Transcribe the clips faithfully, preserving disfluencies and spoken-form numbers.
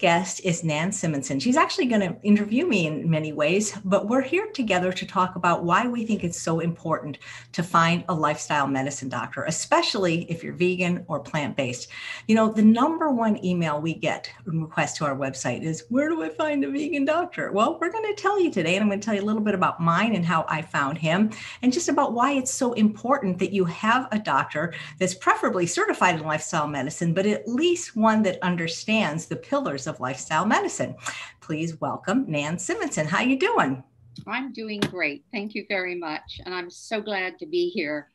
Guest is Nan Simonsen. She's actually going to interview me in many ways, but we're here together to talk about why we think it's so important to find a lifestyle medicine doctor, especially if you're vegan or plant-based. You know, the number one email we get in request to our website is, where do I find a vegan doctor? Well, we're going to tell you today, and I'm going to tell you a little bit about mine and how I found him, and just about why it's so important that you have a doctor that's preferably certified in lifestyle medicine, but at least one that understands the pillars of lifestyle medicine. Please welcome Nan Simonsen. How you doing? I'm doing great. Thank you very much. And I'm so glad to be here.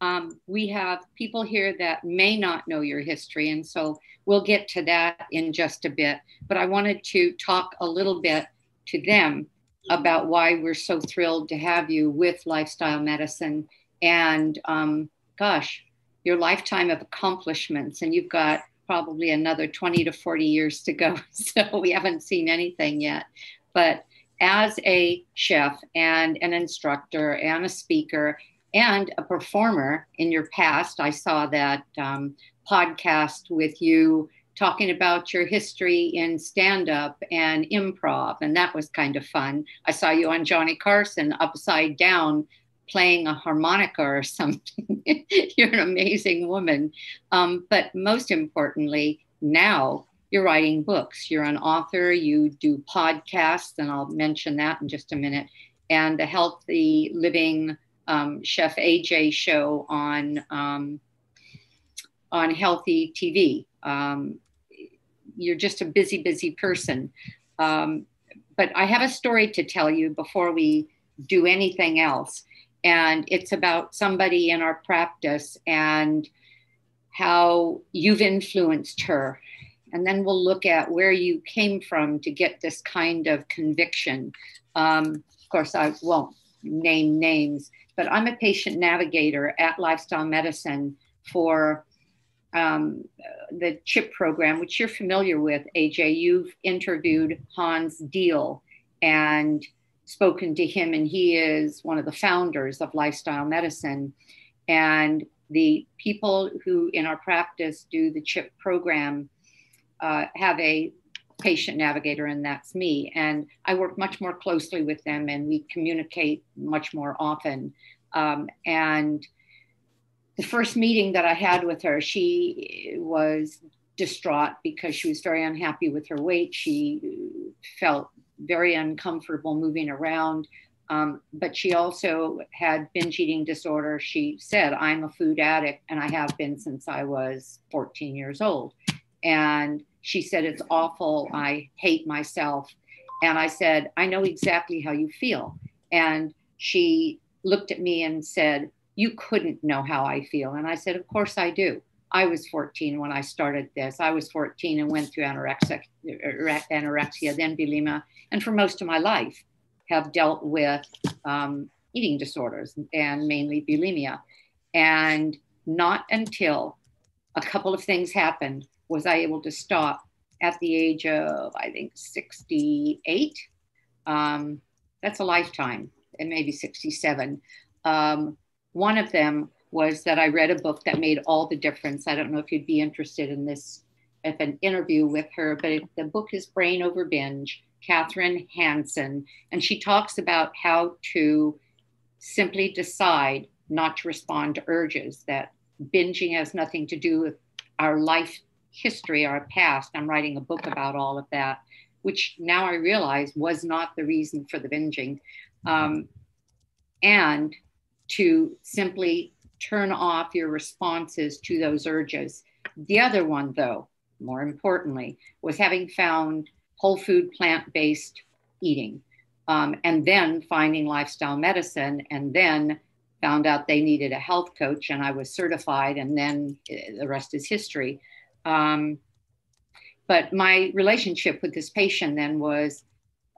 Um, we have people here that may not know your history. And so we'll get to that in just a bit. But I wanted to talk a little bit to them about why we're so thrilled to have you with lifestyle medicine. And um, gosh, your lifetime of accomplishments. And you've got probably another twenty to forty years to go. So we haven't seen anything yet. But as a chef and an instructor and a speaker and a performer in your past, I saw that um, podcast with you talking about your history in stand-up and improv, and that was kind of fun. I saw you on Johnny Carson Upside Down playing a harmonica or something. You're an amazing woman. Um, but most importantly, now you're writing books. You're an author. You do podcasts, and I'll mention that in just a minute. And the Healthy Living um, Chef A J show on, um, on Healthy T V. Um, you're just a busy, busy person. Um, but I have a story to tell you before we do anything else. And it's about somebody in our practice and how you've influenced her. And then we'll look at where you came from to get this kind of conviction. Um, of course, I won't name names, but I'm a patient navigator at Lifestyle Medicine for um, the CHIP program, which you're familiar with, A J. You've interviewed Hans Diehl and spoken to him, and he is one of the founders of lifestyle medicine. And the people who in our practice do the CHIP program uh, have a patient navigator, and that's me. And I work much more closely with them, and we communicate much more often. Um, and the first meeting that I had with her, she was distraught because she was very unhappy with her weight. She felt very uncomfortable moving around. Um, but she also had binge eating disorder. She said, I'm a food addict, and I have been since I was fourteen years old. And she said, it's awful. I hate myself. And I said, I know exactly how you feel. And she looked at me and said, you couldn't know how I feel. And I said, of course I do. I was fourteen when I started this. I was fourteen and went through anorexia, anorexia, then bulimia, and for most of my life have dealt with um, eating disorders and mainly bulimia. And not until a couple of things happened was I able to stop at the age of, I think, sixty-eight. Um, that's a lifetime, and maybe sixty-seven. Um, one of them was that I read a book that made all the difference. I don't know if you'd be interested in this, if an interview with her, but it, the book is Brain Over Binge, Catherine Hansen. And she talks about how to simply decide not to respond to urges, that binging has nothing to do with our life history, our past. I'm writing a book about all of that, which now I realize was not the reason for the binging. Um, and to simply turn off your responses to those urges. The other one, though, more importantly, was having found whole food, plant-based eating, um, and then finding lifestyle medicine, and then found out they needed a health coach, and I was certified, and then the rest is history. Um, but my relationship with this patient then was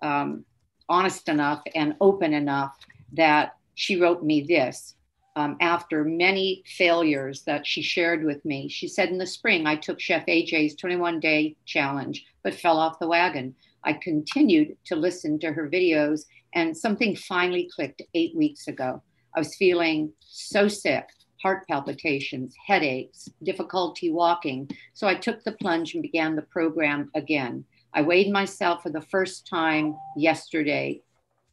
um, honest enough and open enough that she wrote me this. Um, after many failures that she shared with me. She said, in the spring, I took Chef A J's twenty-one day challenge, but fell off the wagon. I continued to listen to her videos, and something finally clicked eight weeks ago. I was feeling so sick, heart palpitations, headaches, difficulty walking. So I took the plunge and began the program again. I weighed myself for the first time yesterday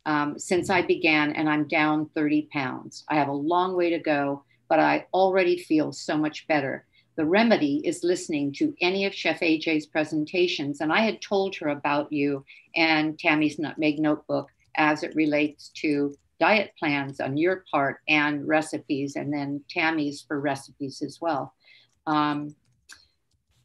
um, since I began, and I'm down thirty pounds. I have a long way to go, but I already feel so much better. The remedy is listening to any of Chef A J's presentations. And I had told her about you and Tammy's Nutmeg Notebook as it relates to diet plans on your part and recipes, and then Tammy's for recipes as well. Um,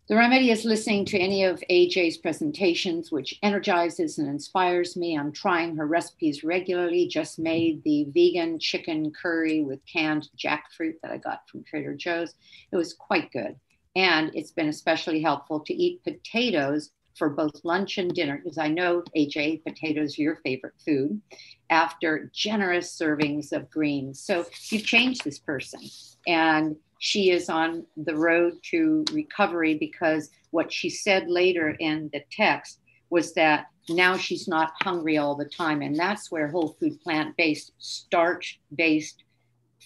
the remedy is listening to any of A J's presentations, which energizes and inspires me. I'm trying her recipes regularly. Just made the vegan chicken curry with canned jackfruit that I got from Trader Joe's. It was quite good. And it's been especially helpful to eat potatoes for both lunch and dinner, because I know, A J, potatoes are your favorite food, after generous servings of greens. So you've changed this person, and she is on the road to recovery, because what she said later in the text was that now she's not hungry all the time. And that's where whole food, plant-based, starch-based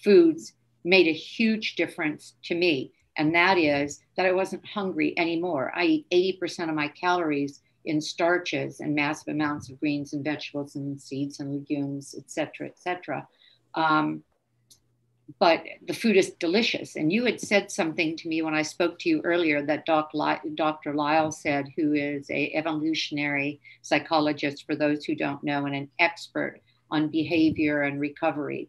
foods made a huge difference to me. And that is that I wasn't hungry anymore. I eat eighty percent of my calories in starches and massive amounts of greens and vegetables and seeds and legumes, et cetera, et cetera. Um, but the food is delicious. And you had said something to me when I spoke to you earlier that Doctor Lyle said, who is an evolutionary psychologist, for those who don't know, and an expert on behavior and recovery.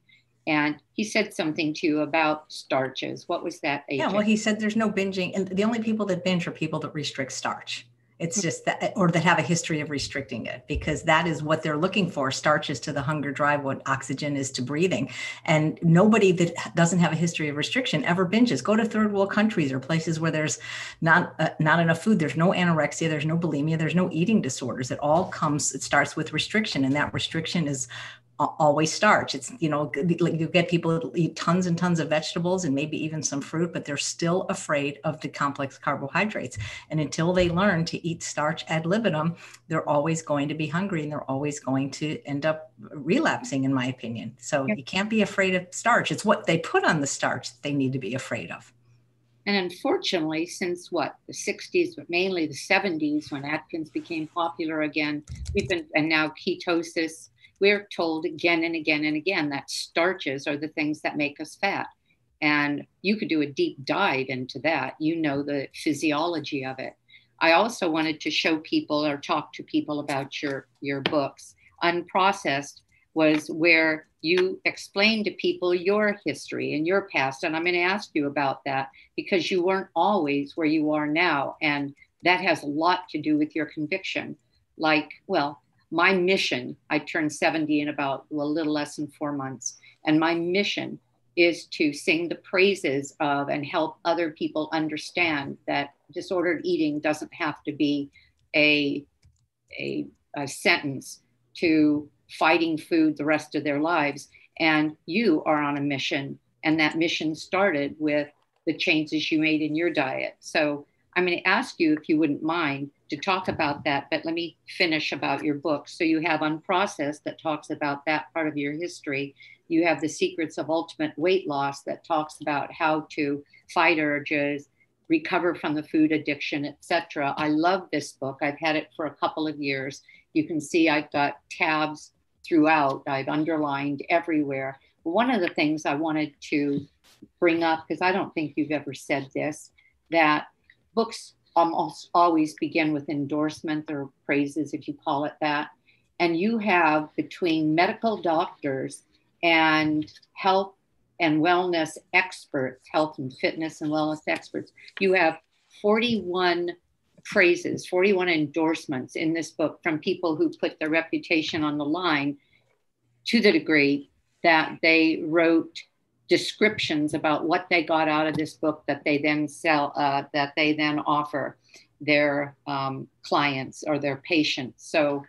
And he said something to you about starches. What was that, A J? Yeah, well, he said there's no binging. And the only people that binge are people that restrict starch. It's just that, or that have a history of restricting it, because that is what they're looking for. Starch is to the hunger drive what oxygen is to breathing. And nobody that doesn't have a history of restriction ever binges. Go to third world countries or places where there's not uh, not enough food. There's no anorexia. There's no bulimia. There's no eating disorders. It all comes, it starts with restriction. And that restriction is always starch. It's, you know, you get people that eat tons and tons of vegetables and maybe even some fruit, but they're still afraid of the complex carbohydrates. And until they learn to eat starch ad libitum, they're always going to be hungry, and they're always going to end up relapsing, in my opinion. So you can't be afraid of starch. It's what they put on the starch that they need to be afraid of. And unfortunately, since what, the sixties, but mainly the seventies, when Atkins became popular again, we've been, and now ketosis, we're told again and again and again that starches are the things that make us fat. And you could do a deep dive into that. You know, the physiology of it. I also wanted to show people or talk to people about your, your books. Unprocessed was where you explained to people your history and your past. And I'm going to ask you about that, because you weren't always where you are now. And that has a lot to do with your conviction. Like, well, my mission, I turned seventy in about well, a little less than four months. And my mission is to sing the praises of and help other people understand that disordered eating doesn't have to be a, a, a sentence to fighting food the rest of their lives. And you are on a mission. And that mission started with the changes you made in your diet. So I'm going to ask you, if you wouldn't mind, to talk about that, but let me finish about your book. So you have Unprocessed that talks about that part of your history. You have The Secrets of Ultimate Weight Loss that talks about how to fight urges, recover from the food addiction, et cetera. I love this book. I've had it for a couple of years. You can see I've got tabs throughout. I've underlined everywhere. One of the things I wanted to bring up, because I don't think you've ever said this, that books almost always begin with endorsement or praises, if you call it that. And you have, between medical doctors and health and wellness experts, health and fitness and wellness experts, you have forty-one praises, forty-one endorsements in this book from people who put their reputation on the line, to the degree that they wrote descriptions about what they got out of this book that they then sell, uh, that they then offer their um, clients or their patients. So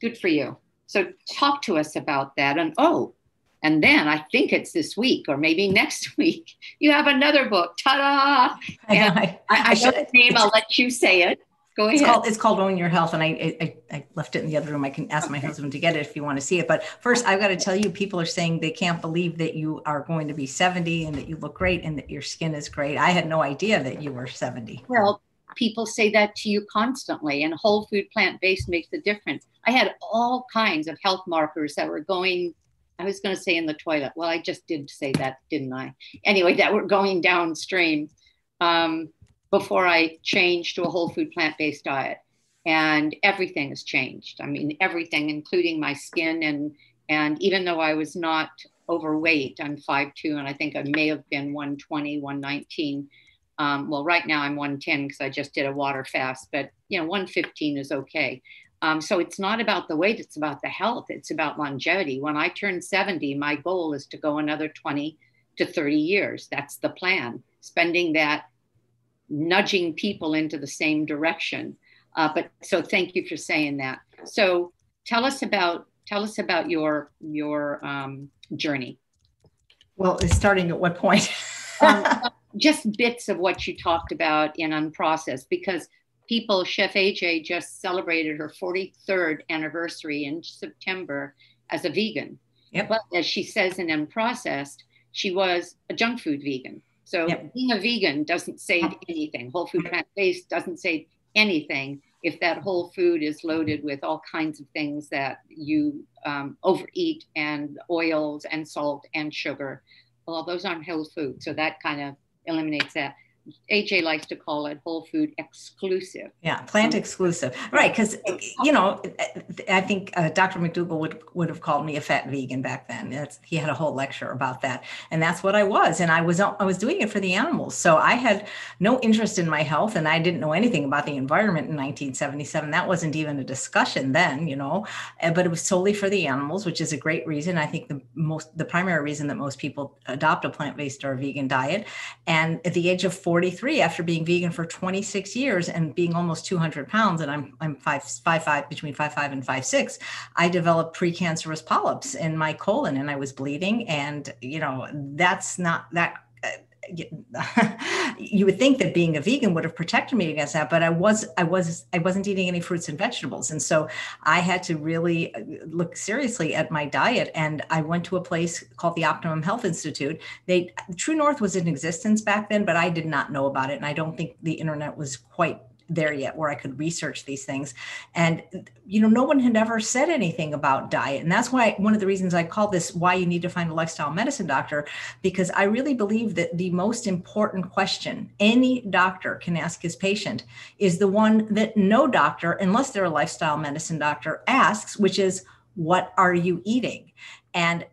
good for you. So talk to us about that. And oh, and then I think it's this week or maybe next week, you have another book. Ta-da! And I, I, I, I should name, I'll let you say it. Go ahead. It's called, it's called Own Your Health, and I, I I left it in the other room. I can ask my husband to get it if you want to see it. But first, I've got to tell you, people are saying they can't believe that you are going to be seventy and that you look great and that your skin is great. I had no idea that you were seventy. Well, people say that to you constantly, and whole food plant-based makes a difference. I had all kinds of health markers that were going, I was going to say in the toilet. Well, I just did say that, didn't I? Anyway, that were going downstream um, before I changed to a whole food plant-based diet. And everything has changed. I mean, everything, including my skin. And, and even though I was not overweight, I'm five two, and I think I may have been one twenty, one nineteen. Um, well, right now I'm one ten because I just did a water fast, but you know, one fifteen is okay. Um, so it's not about the weight, it's about the health. It's about longevity. When I turn seventy, my goal is to go another twenty to thirty years. That's the plan, spending that nudging people into the same direction. Uh, but so thank you for saying that. So tell us about, tell us about your, your um, journey. Well, it's starting at what point? um, just bits of what you talked about in Unprocessed, because people, Chef A J just celebrated her forty-third anniversary in September as a vegan. Yep. But as she says in Unprocessed, she was a junk food vegan. So yep. being a vegan doesn't save anything. Whole food plant-based doesn't save anything if that whole food is loaded with all kinds of things that you um, overeat, and oils and salt and sugar. Well, those aren't whole food. So that kind of eliminates that. A J likes to call it whole food exclusive. Yeah, plant exclusive. Right, because, you know, I think uh, Doctor McDougall would, would have called me a fat vegan back then. That's, he had a whole lecture about that. And that's what I was. And I was I was doing it for the animals. So I had no interest in my health, and I didn't know anything about the environment in nineteen seventy-seven. That wasn't even a discussion then, you know, but it was solely for the animals, which is a great reason. I think the most, the primary reason that most people adopt a plant-based or a vegan diet. And at the age of forty-three, after being vegan for twenty-six years and being almost two hundred pounds, and I'm I'm five five five between five five and five six, I developed precancerous polyps in my colon, and I was bleeding. And you know, that's not that. You would think that being a vegan would have protected me against that, but I was, I was, I wasn't eating any fruits and vegetables. And so I had to really look seriously at my diet. And I went to a place called the Optimum Health Institute. They, True North was in existence back then, but I did not know about it. And I don't think the internet was quite there yet where I could research these things. And, you know, no one had ever said anything about diet. And that's why one of the reasons I call this why you need to find a lifestyle medicine doctor, because I really believe that the most important question any doctor can ask his patient is the one that no doctor, unless they're a lifestyle medicine doctor, asks, which is, what are you eating? And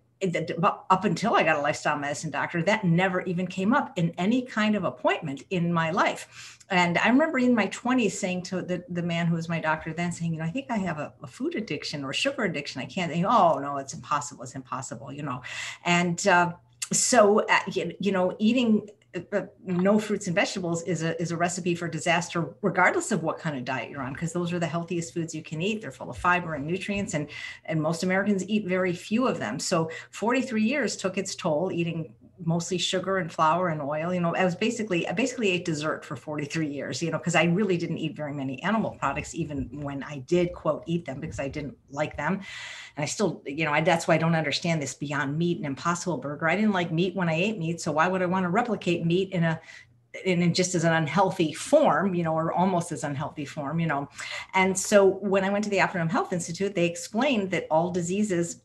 up until I got a lifestyle medicine doctor, that never even came up in any kind of appointment in my life. And I remember in my twenties saying to the, the man who was my doctor then, saying, you know, I think I have a, a food addiction or sugar addiction. I can't think, oh, no, it's impossible. It's impossible, you know. And uh, so, uh, you, you know, eating uh, no fruits and vegetables is a, is a recipe for disaster, regardless of what kind of diet you're on, because those are the healthiest foods you can eat. They're full of fiber and nutrients, and, and most Americans eat very few of them. So forty-three years took its toll eating mostly sugar and flour and oil. You know, I was basically, I basically ate dessert for forty-three years, you know, because I really didn't eat very many animal products, even when I did, quote, eat them, because I didn't like them. And I still, you know, I, that's why I don't understand this Beyond Meat and Impossible Burger. I didn't like meat when I ate meat. So why would I want to replicate meat in a, in, in just as an unhealthy form, you know, or almost as unhealthy form, you know? And so when I went to the Optimum Health Institute, they explained that all diseases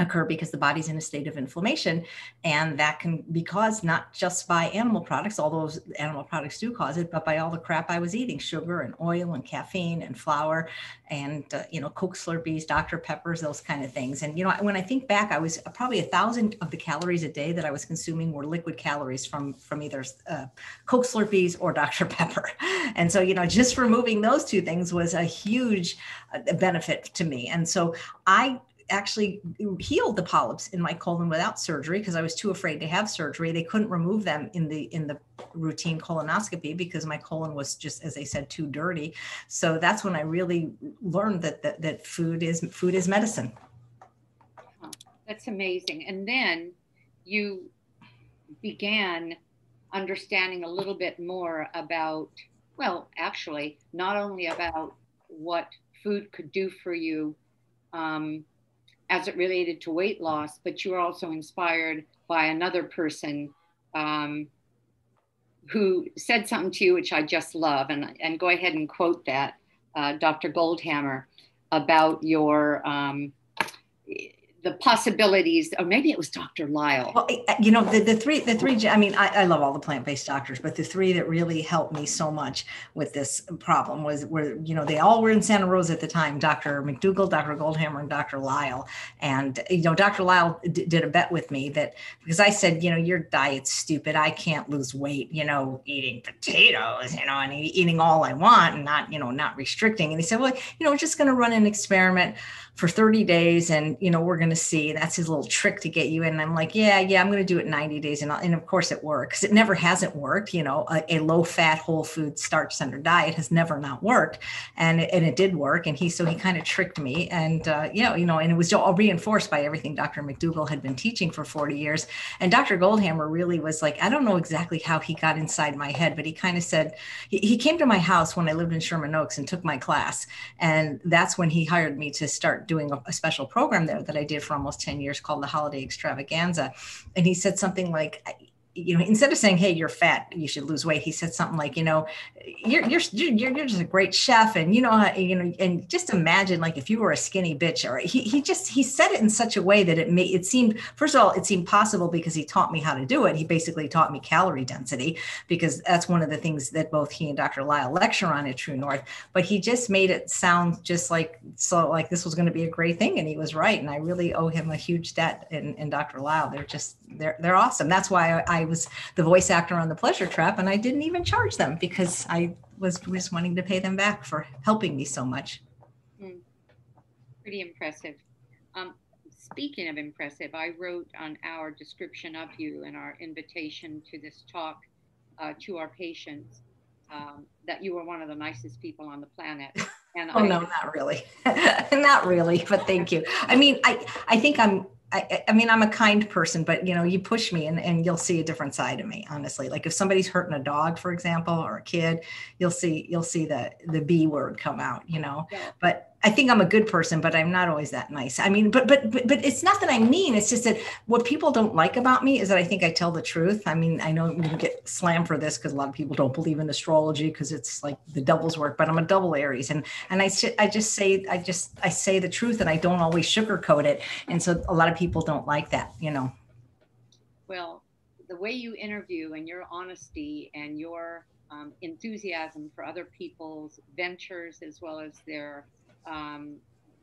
occur because the body's in a state of inflammation, and that can be caused not just by animal products, although animal products do cause it, but by all the crap I was eating, sugar and oil and caffeine and flour and, uh, you know, Coke Slurpees, Doctor Peppers, those kind of things. And, you know, when I think back, I was probably a thousand of the calories a day that I was consuming were liquid calories from, from either uh, Coke Slurpees or Doctor Pepper. And so, you know, just removing those two things was a huge benefit to me. And so I actually healed the polyps in my colon without surgery, because I was too afraid to have surgery. They couldn't remove them in the in the routine colonoscopy because my colon was just, as they said, too dirty. So that's when I really learned that that, that food is food is medicine. Oh, that's amazing. And then you began understanding a little bit more about, well, actually, not only about what food could do for you um, as it related to weight loss, but you were also inspired by another person um, who said something to you, which I just love, and, and go ahead and quote that, uh, Doctor Goldhammer, about your, um, the possibilities, or maybe it was Doctor Lyle. Well, you know, the, the three, the three, I mean, I, I love all the plant-based doctors, but the three that really helped me so much with this problem was, were, you know, they all were in Santa Rosa at the time, Doctor McDougall, Doctor Goldhammer, and Doctor Lyle. And, you know, Doctor Lyle d- did a bet with me that, because I said, you know, your diet's stupid. I can't lose weight, you know, eating potatoes, you know, and eating all I want and not, you know, not restricting. And he said, well, you know, we're just going to run an experiment for thirty days. And, you know, we're going to see, that's his little trick to get you in. And I'm like, yeah, yeah, I'm going to do it ninety days. And, I'll, and of course it worked, because it never hasn't worked. You know, a, a low fat, whole food, starch centered diet has never not worked. And it, and it did work. And he, so he kind of tricked me, and, uh, you know, you know, and it was all reinforced by everything Doctor McDougall had been teaching for forty years. And Doctor Goldhammer really was like, I don't know exactly how he got inside my head, but he kind of said, he, he came to my house when I lived in Sherman Oaks and took my class. And that's when he hired me to start doing a special program there that I did for almost ten years called The Holiday Extravaganza. And he said something like, you know, instead of saying, hey, you're fat, you should lose weight, he said something like, you know, you're, you're, you're, you're just a great chef. And, you know, how, you know, and just imagine, like, if you were a skinny bitch, or he, he just, he said it in such a way that it made, it seemed, first of all, it seemed possible because he taught me how to do it. He basically taught me calorie density, because that's one of the things that both he and Doctor Lyle lecture on at True North, but he just made it sound just like, so like this was going to be a great thing. And he was right. And I really owe him a huge debt, and, and Doctor Lyle, they're just, they're, they're awesome. That's why I, I was the voice actor on The Pleasure Trap, and I didn't even charge them, because I was just wanting to pay them back for helping me so much. Mm. Pretty impressive. Um, speaking of impressive, I wrote on our description of you and our invitation to this talk uh, to our patients um, that you were one of the nicest people on the planet. And oh I, no, not really. Not really, but thank you. I mean, I, I think I'm, I, I mean, I'm a kind person, but, you know, you push me and, and you'll see a different side of me, honestly. Like if somebody's hurting a dog, for example, or a kid, you'll see, you'll see the, the B word come out, you know, yeah. But I think I'm a good person, but I'm not always that nice. I mean, but, but, but, but it's not that I'm mean. It's just that what people don't like about me is that I think I tell the truth. I mean, I know I'm going to get slammed for this because a lot of people don't believe in astrology because it's like the devil's work, but I'm a double Aries. And, and I, I just say, I just, I say the truth, and I don't always sugarcoat it. And so a lot of people don't like that, you know? Well, the way you interview and your honesty and your um, enthusiasm for other people's ventures, as well as their Um,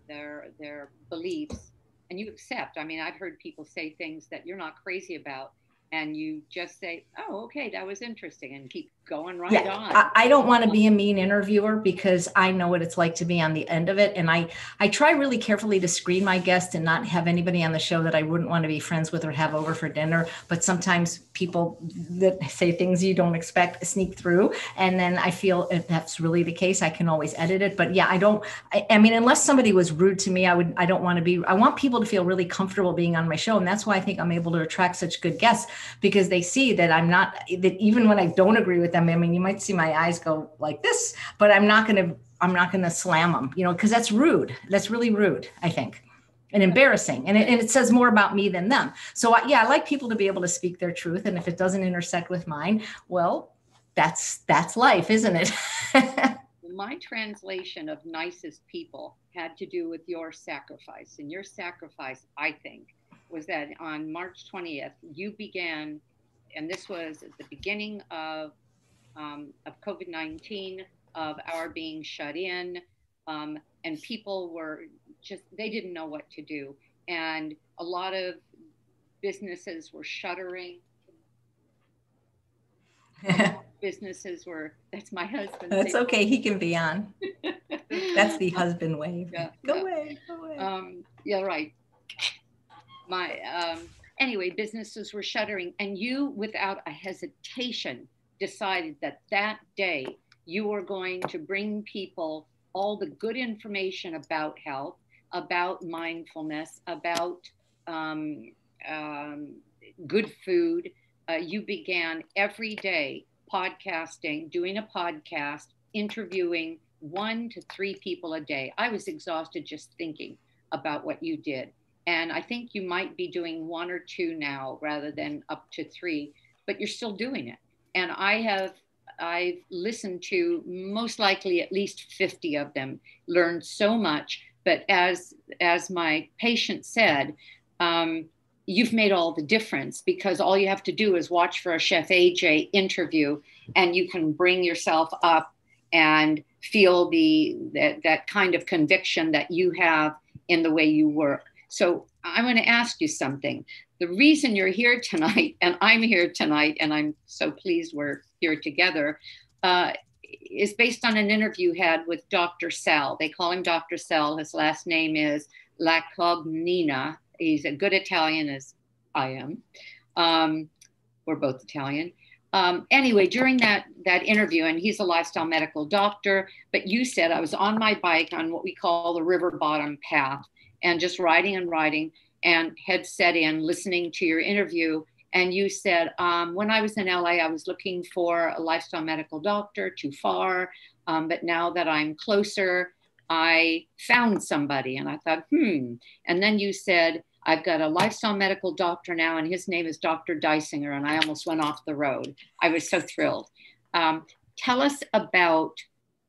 their their beliefs, and you accept. I mean, I've heard people say things that you're not crazy about, and you just say, oh, okay, that was interesting, and keep going right yeah, on. I, I don't want to be a mean interviewer because I know what it's like to be on the end of it. And I, I try really carefully to screen my guests and not have anybody on the show that I wouldn't want to be friends with or have over for dinner. But sometimes people that say things you don't expect sneak through. And then I feel if that's really the case, I can always edit it. But yeah, I don't, I, I mean, unless somebody was rude to me, I would, I don't want to be, I want people to feel really comfortable being on my show. And that's why I think I'm able to attract such good guests, because they see that I'm not, that even when I don't agree with them, I mean, you might see my eyes go like this, but I'm not going to, I'm not going to slam them, you know, because that's rude. That's really rude, I think, and embarrassing. And it, and it says more about me than them. So I, yeah, I like people to be able to speak their truth. And if it doesn't intersect with mine, well, that's, that's life, isn't it? My translation of nicest people had to do with your sacrifice, and your sacrifice, I think, was that on March twentieth, you began, and this was at the beginning of um, of COVID nineteen, of our being shut in, um, and people were just, they didn't know what to do. And a lot of businesses were shuttering. Businesses were, that's my husband. That's okay, he can be on. That's the husband wave. Yeah, go yeah. away, go away. Um, yeah, right. My, um, anyway, businesses were shuttering, and you, without a hesitation, decided that that day you were going to bring people all the good information about health, about mindfulness, about um, um, good food. Uh, you began every day podcasting, doing a podcast, interviewing one to three people a day. I was exhausted just thinking about what you did. And I think you might be doing one or two now rather than up to three, but you're still doing it. and I have, I've listened to most likely at least fifty of them, learned so much. But as, as my patient said, um, you've made all the difference, because all you have to do is watch for a Chef A J interview and you can bring yourself up and feel the, that, that kind of conviction that you have in the way you work. So I want to ask you something. The reason you're here tonight, and I'm here tonight, and I'm so pleased we're here together, uh, is based on an interview had with Doctor Sal. They call him Doctor Sal. His last name is Lacognina. He's a good Italian, as I am. Um, we're both Italian. Um, anyway, during that, that interview, and he's a lifestyle medical doctor, but you said, I was on my bike on what we call the river bottom path, and just riding and riding, and had set in listening to your interview. And you said, um, when I was in L A, I was looking for a lifestyle medical doctor, too far. Um, but now that I'm closer, I found somebody. And I thought, hmm. And then you said, I've got a lifestyle medical doctor now, and his name is Doctor Dysinger. And I almost went off the road. I was so thrilled. Um, tell us about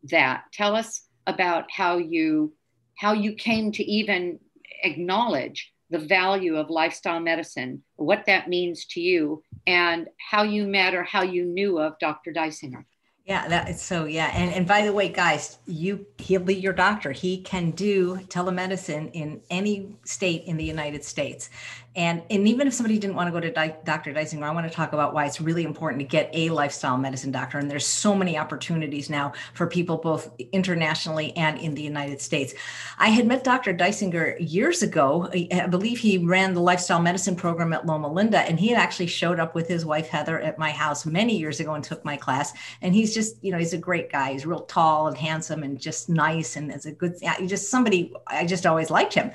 that. Tell us about how you, how you came to even acknowledge the value of lifestyle medicine, what that means to you, and how you met or how you knew of Doctor Dysinger. Yeah, that is so, yeah. And, and by the way, guys, you, he'll be your doctor. He can do telemedicine in any state in the United States. And, and even if somebody didn't want to go to Doctor Dysinger, I want to talk about why it's really important to get a lifestyle medicine doctor. And there's so many opportunities now for people both internationally and in the United States. I had met Doctor Dysinger years ago. I believe he ran the lifestyle medicine program at Loma Linda. And he had actually showed up with his wife, Heather, at my house many years ago and took my class. And he's just, you know, he's a great guy. He's real tall and handsome and just nice. And is a good, just somebody, I just always liked him.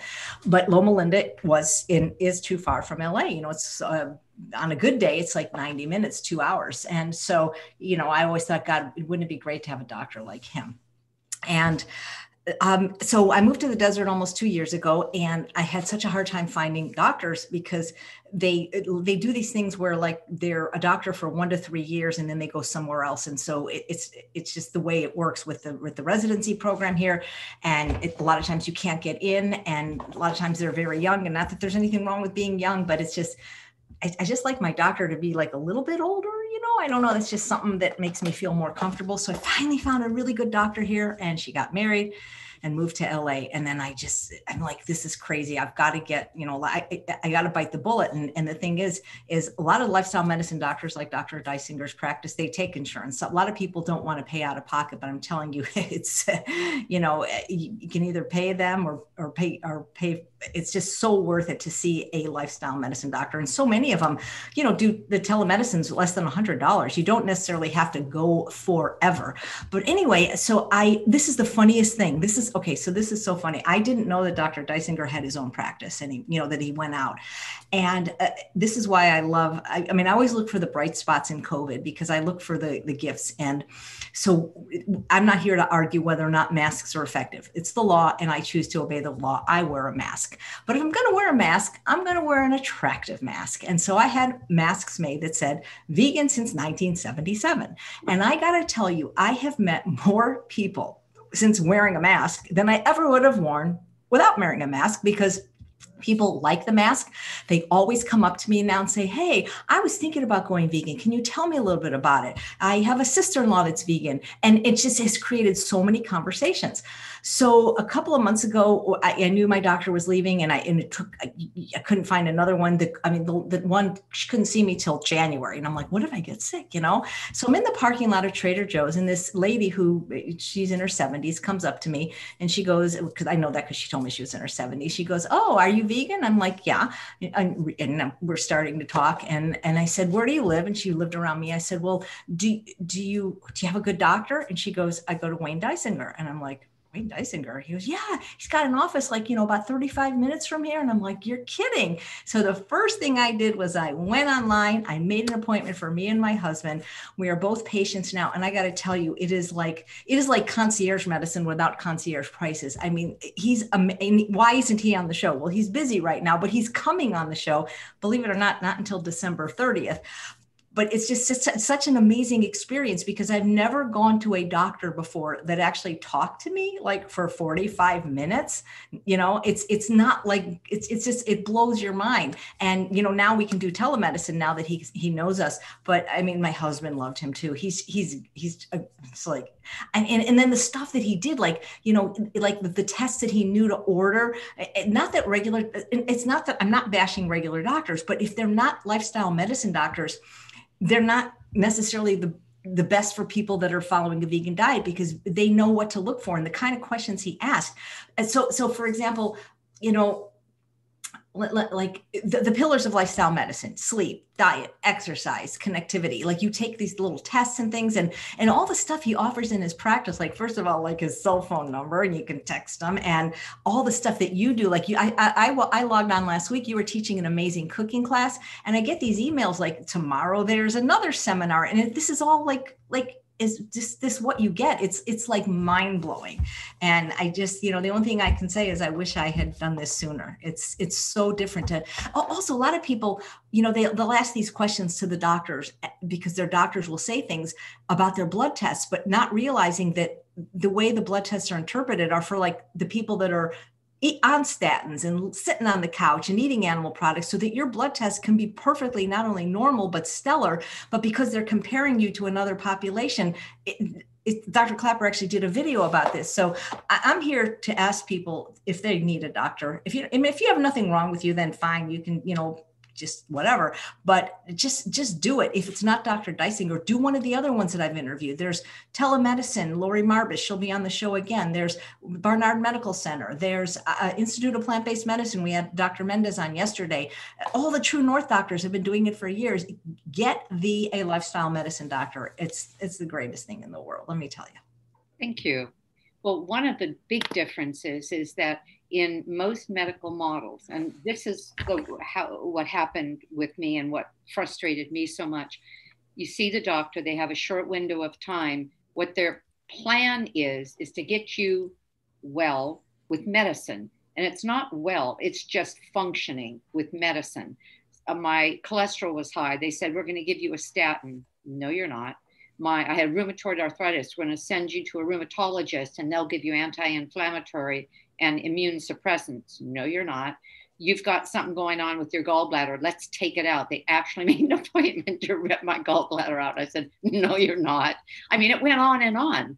But Loma Linda was in, is too far from L A. You know, it's uh, on a good day, it's like ninety minutes, two hours. And so, you know, I always thought, God, wouldn't it be great to have a doctor like him? And um, so I moved to the desert almost two years ago, and I had such a hard time finding doctors because they they do these things where like they're a doctor for one to three years and then they go somewhere else. And so it, it's it's just the way it works with the with the residency program here. And it, a lot of times you can't get in, and a lot of times they're very young, and not that there's anything wrong with being young, but it's just, I, I just like my doctor to be like a little bit older, you know, I don't know. That's just something that makes me feel more comfortable. So I finally found a really good doctor here, and she got married and moved to L A. And then I just, I'm like, this is crazy. I've got to get, you know, I, I got to bite the bullet. And, and the thing is, is a lot of lifestyle medicine doctors like Doctor Dysinger's practice, they take insurance. So a lot of people don't want to pay out of pocket, but I'm telling you, it's, you know, you can either pay them or, or pay, or pay. It's just so worth it to see a lifestyle medicine doctor. And so many of them, you know, do the telemedicines less than a hundred dollars. You don't necessarily have to go forever, but anyway, so I, this is the funniest thing. This is, okay, so this is so funny. I didn't know that Doctor Dysinger had his own practice, and he, you know, that he went out. And uh, this is why I love, I, I mean, I always look for the bright spots in COVID, because I look for the, the gifts. And so I'm not here to argue whether or not masks are effective. It's the law, and I choose to obey the law. I wear a mask, but if I'm going to wear a mask, I'm going to wear an attractive mask. And so I had masks made that said vegan since nineteen seventy-seven. And I got to tell you, I have met more people since wearing a mask than I ever would have worn without wearing a mask, because people like the mask. They always come up to me now and say, hey, I was thinking about going vegan. Can you tell me a little bit about it? I have a sister-in-law that's vegan. And it just has created so many conversations. So a couple of months ago, I, I knew my doctor was leaving, and I, and it took, I, I couldn't find another one. That, I mean, the, the one, she couldn't see me till January. And I'm like, what if I get sick, you know? So I'm in the parking lot of Trader Joe's, and this lady who, she's in her seventies, comes up to me, and she goes, because I know that because she told me she was in her seventies. She goes, oh, are you vegan? I'm like, yeah. And, and we're starting to talk. And, and I said, where do you live? And she lived around me. I said, well, do, do you, do you have a good doctor? And she goes, I go to Wayne Dysinger. And I'm like, Wayne Dysinger? He goes, yeah, he's got an office like, you know, about thirty-five minutes from here. And I'm like, you're kidding. So the first thing I did was I went online, I made an appointment for me and my husband. We are both patients now. And I got to tell you, it is like, it is like concierge medicine without concierge prices. I mean, he's, um, why isn't he on the show? Well, he's busy right now, but he's coming on the show, believe it or not, not until December thirtieth. But it's just it's such an amazing experience because I've never gone to a doctor before that actually talked to me like for forty-five minutes. You know, it's it's not like it's it's just it blows your mind. And, you know, now we can do telemedicine now that he he knows us. But I mean, my husband loved him, too. He's he's he's uh, it's like and, and and then the stuff that he did, like, you know, like the, the tests that he knew to order. Not that regular. It's not that I'm not bashing regular doctors, but if they're not lifestyle medicine doctors, they're not necessarily the, the best for people that are following a vegan diet because they know what to look for and the kind of questions he asked. And so, so for example, you know, like the, the pillars of lifestyle medicine, sleep, diet, exercise, connectivity, like you take these little tests and things and, and all the stuff he offers in his practice, like, first of all, like his cell phone number and you can text him and all the stuff that you do. Like you, I, I, I, I logged on last week, you were teaching an amazing cooking class and I get these emails like tomorrow, there's another seminar. And this is all like, like, is just this what you get. It's, it's like mind blowing. And I just, you know, the only thing I can say is I wish I had done this sooner. It's, it's so different to also a lot of people, you know, they, they'll ask these questions to the doctors because their doctors will say things about their blood tests, but not realizing that the way the blood tests are interpreted are for like the people that are on statins and sitting on the couch and eating animal products so that your blood test can be perfectly not only normal, but stellar, but because they're comparing you to another population. It, it, Doctor Klapper actually did a video about this. So I, I'm here to ask people if they need a doctor. If you, I mean, if you have nothing wrong with you, then fine, you can, you know, just whatever, but just, just do it. If it's not Doctor Dysinger, do one of the other ones that I've interviewed. There's telemedicine, Lori Marbish, she'll be on the show again. There's Barnard Medical Center. There's uh, Institute of Plant-Based Medicine. We had Doctor Mendez on yesterday. All the True North doctors have been doing it for years. Get the a lifestyle medicine doctor. It's, it's the greatest thing in the world. Let me tell you. Thank you. Well, one of the big differences is that in most medical models, and this is the, how, what happened with me and what frustrated me so much, you see the doctor, they have a short window of time. What their plan is, is to get you well with medicine. And it's not well, it's just functioning with medicine. Uh, my cholesterol was high. They said, we're going to give you a statin. No, you're not. My, I had rheumatoid arthritis. We're going to send you to a rheumatologist and they'll give you anti-inflammatory and immune suppressants. No, you're not. You've got something going on with your gallbladder. Let's take it out. They actually made an appointment to rip my gallbladder out. I said, no, you're not. I mean, it went on and on.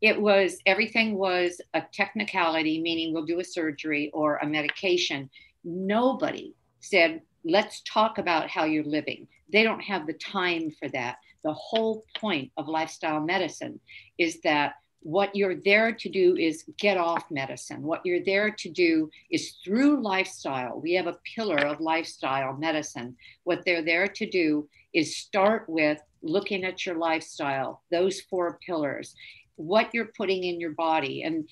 It was, everything was a technicality, meaning we'll do a surgery or a medication. Nobody said, let's talk about how you're living. They don't have the time for that. The whole point of lifestyle medicine is that what you're there to do is get off medicine. What you're there to do is through lifestyle. We have a pillar of lifestyle medicine. What they're there to do is start with looking at your lifestyle, those four pillars, what you're putting in your body. And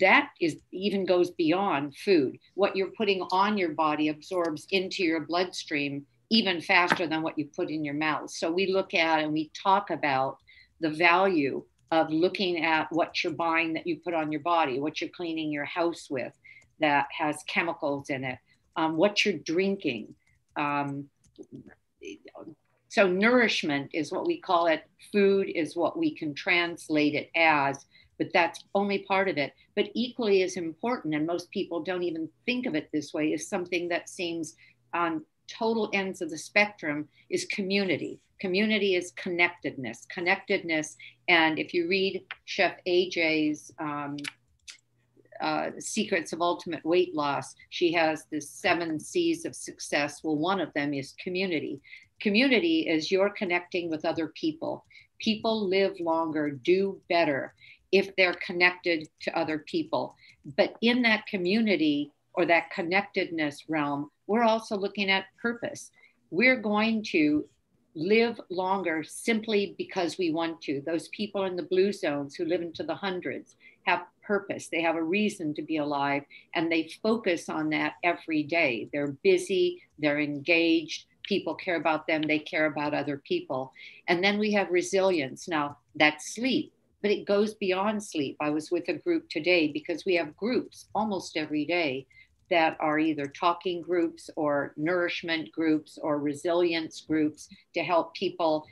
that is even goes beyond food. What you're putting on your body absorbs into your bloodstream even faster than what you put in your mouth. So we look at and we talk about the value of looking at what you're buying that you put on your body, what you're cleaning your house with that has chemicals in it, um, what you're drinking. Um, so nourishment is what we call it. Food is what we can translate it as, but that's only part of it. But equally as important, and most people don't even think of it this way, is something that seems on um, total ends of the spectrum is community. Community is connectedness, connectedness. And if you read Chef A J's um, uh, Secrets of Ultimate Weight Loss, she has the seven C's of success. Well, one of them is community. Community is you're connecting with other people. People live longer, do better if they're connected to other people. But in that community or that connectedness realm, we're also looking at purpose. We're going to live longer simply because we want to. Those people in the blue zones who live into the hundreds have purpose. They have a reason to be alive and they focus on that every day. They're busy, they're engaged, people care about them, they care about other people. And then we have resilience. Now that's sleep, but it goes beyond sleep. I was with a group today because we have groups almost every day that are either talking groups or nourishment groups or resilience groups to help people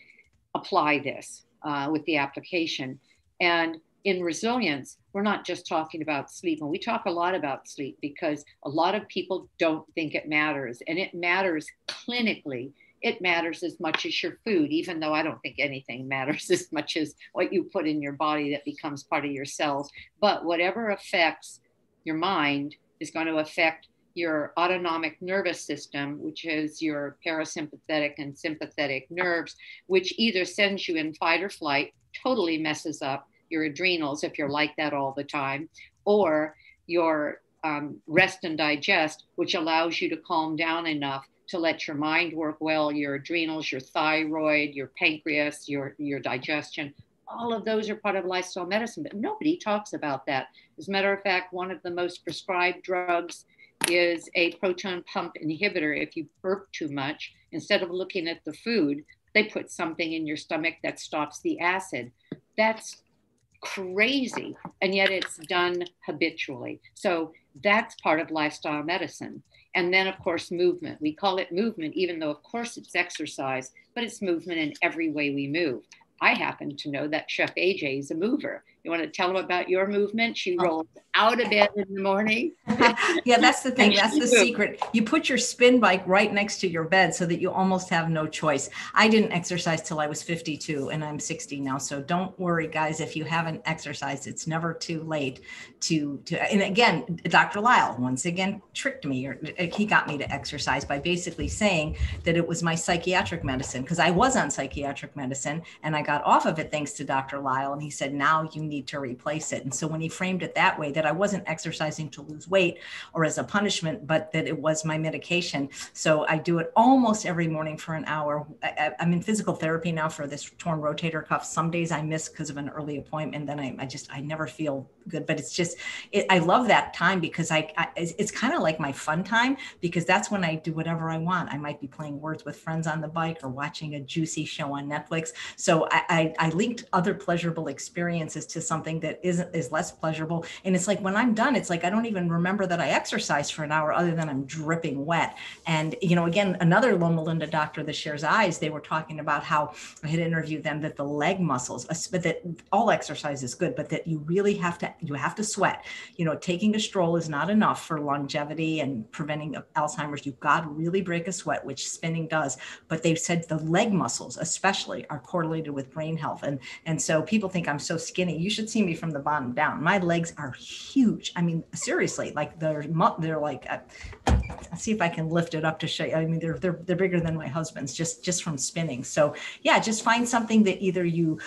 apply this uh, with the application. And in resilience, we're not just talking about sleep. And we talk a lot about sleep because a lot of people don't think it matters. And it matters clinically. It matters as much as your food, even though I don't think anything matters as much as what you put in your body that becomes part of your cells. But whatever affects your mind is going to affect your autonomic nervous system, which is your parasympathetic and sympathetic nerves, which either sends you in fight or flight, totally messes up your adrenals if you're like that all the time, or your um, rest and digest, which allows you to calm down enough to let your mind work well, your adrenals, your thyroid, your pancreas, your, your digestion. All of those are part of lifestyle medicine, but nobody talks about that. As a matter of fact, one of the most prescribed drugs is a proton pump inhibitor. If you burp too much, instead of looking at the food, they put something in your stomach that stops the acid. That's crazy, and yet it's done habitually. So that's part of lifestyle medicine. And then, of course, movement. We call it movement, even though, of course, it's exercise, but it's movement in every way we move. I happen to know that Chef A J is a mover. You want to tell them about your movement? She rolls out of bed in the morning. Yeah, that's the thing. That's the secret. You put your spin bike right next to your bed so that you almost have no choice. I didn't exercise till I was fifty-two and I'm sixty now. So don't worry, guys, if you haven't exercised, it's never too late to, to and again, Doctor Lyle, once again, tricked me. Or he got me to exercise by basically saying that it was my psychiatric medicine, because I was on psychiatric medicine and I got off of it thanks to Doctor Lyle. And he said, now you need to replace it. And so when he framed it that way, that I wasn't exercising to lose weight or as a punishment, but that it was my medication. So I do it almost every morning for an hour. I, I'm in physical therapy now for this torn rotator cuff. Some days I miss because of an early appointment. Then I, I just, I never feel good, but it's just, it, I love that time because I, I it's kind of like my fun time, because that's when I do whatever I want. I might be playing words with friends on the bike or watching a juicy show on Netflix. So I, I, I linked other pleasurable experiences to something that isn't is less pleasurable. And it's like, when I'm done, it's like, I don't even remember that I exercised for an hour other than I'm dripping wet. And, you know, again, another Loma Linda doctor that shares eyes, they were talking about how I had interviewed them that the leg muscles, but that all exercise is good, but that you really have to, you have to sweat. You know, taking a stroll is not enough for longevity and preventing Alzheimer's. You've got to really break a sweat, which spinning does. But they've said the leg muscles especially are correlated with brain health. And, and so people think I'm so skinny. You should see me from the bottom down. My legs are huge. I mean, seriously, like they're, they're like, uh, I'll see if I can lift it up to show you. I mean, they're, they're, they're bigger than my husband's just, just from spinning. So yeah, just find something that either you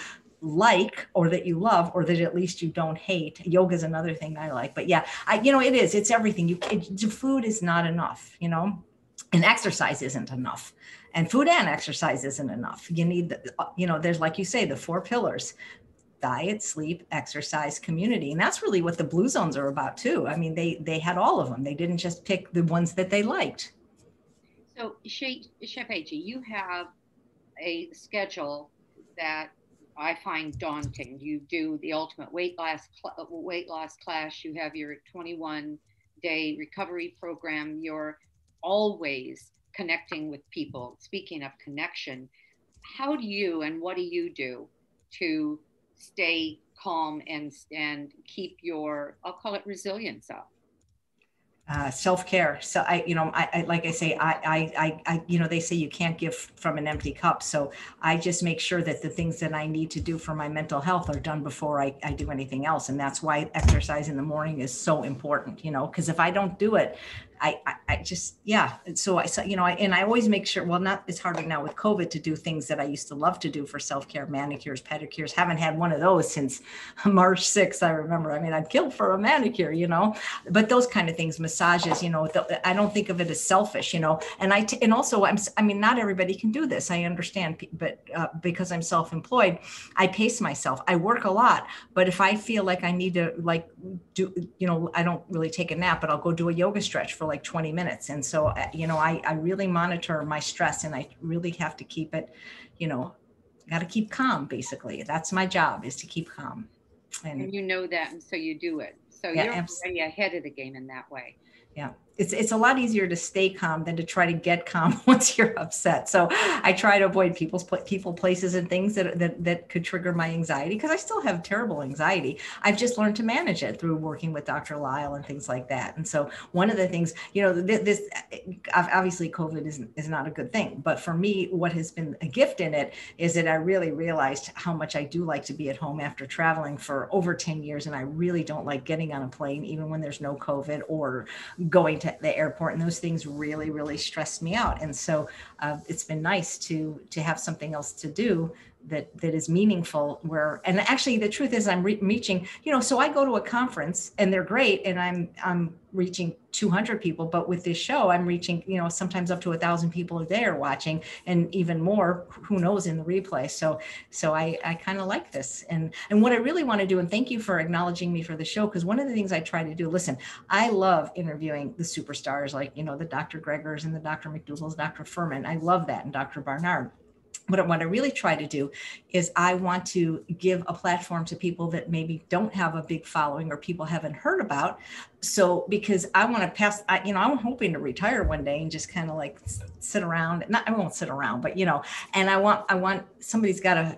like or that you love, or that at least you don't hate. Yoga is another thing I like, but yeah, I, you know, it is, it's everything. You, it, food is not enough, you know, and exercise isn't enough. And food and exercise isn't enough. You need, you know, there's, like you say, the four pillars: diet, sleep, exercise, community. And that's really what the Blue Zones are about too. I mean, they they had all of them. They didn't just pick the ones that they liked. So Chef A J, you have a schedule that I find daunting. You do the Ultimate Weight Loss, weight loss class, you have your twenty-one day recovery program, you're always connecting with people. Speaking of connection, how do you and what do you do to stay calm and and keep your, I'll call it, resilience up? Uh, self-care. So I, you know, I, I like I say, I, I, I, you know, they say you can't give from an empty cup. So I just make sure that the things that I need to do for my mental health are done before I, I do anything else. And that's why exercise in the morning is so important, you know, because if I don't do it, I, I, I just, yeah. And so I, so, you know, I, and I always make sure, well, not, it's harder now with COVID to do things that I used to love to do for self-care, manicures, pedicures. Haven't had one of those since March sixth. I remember, I mean, I'd kill for a manicure, you know, but those kind of things, massages, you know, the, I don't think of it as selfish, you know, and I, t- and also I'm, I mean, not everybody can do this. I understand, but uh, because I'm self-employed, I pace myself. I work a lot, but if I feel like I need to like do, you know, I don't really take a nap, but I'll go do a yoga stretch for like twenty minutes. And so, you know, I, I really monitor my stress and I really have to keep it, you know, got to keep calm. Basically, that's my job, is to keep calm. And, and you know that, and so you do it. So yeah, you're abs- already ahead of the game in that way. Yeah. it's it's a lot easier to stay calm than to try to get calm once you're upset. So I try to avoid people's people, places, and things that that that could trigger my anxiety, because I still have terrible anxiety. I've just learned to manage it through working with Doctor Lyle and things like that. And so one of the things, you know, this, this obviously COVID is is not a good thing, but for me, what has been a gift in it is that I really realized how much I do like to be at home after traveling for over ten years, and I really don't like getting on a plane, even when there's no COVID, or going to the airport, and those things really, really stressed me out. And so uh, it's been nice to to have something else to do that that is meaningful. Where, and actually the truth is, I'm re- reaching, you know, so I go to a conference and they're great, and I'm I'm reaching two hundred people, but with this show, I'm reaching, you know, sometimes up to a thousand people a day are watching, and even more, who knows, in the replay. So, so I, I kind of like this. And, and what I really want to do, and thank you for acknowledging me for the show, because one of the things I try to do, listen, I love interviewing the superstars, like, you know, the Doctor Gregors and the Doctor McDougalls, Doctor Furman. I love that. And Doctor Barnard. But what I really try to do is I want to give a platform to people that maybe don't have a big following or people haven't heard about. So, because I want to pass, I, you know, I'm hoping to retire one day and just kind of like sit around. Not, I won't sit around, but, you know, and I want, I want somebody's got to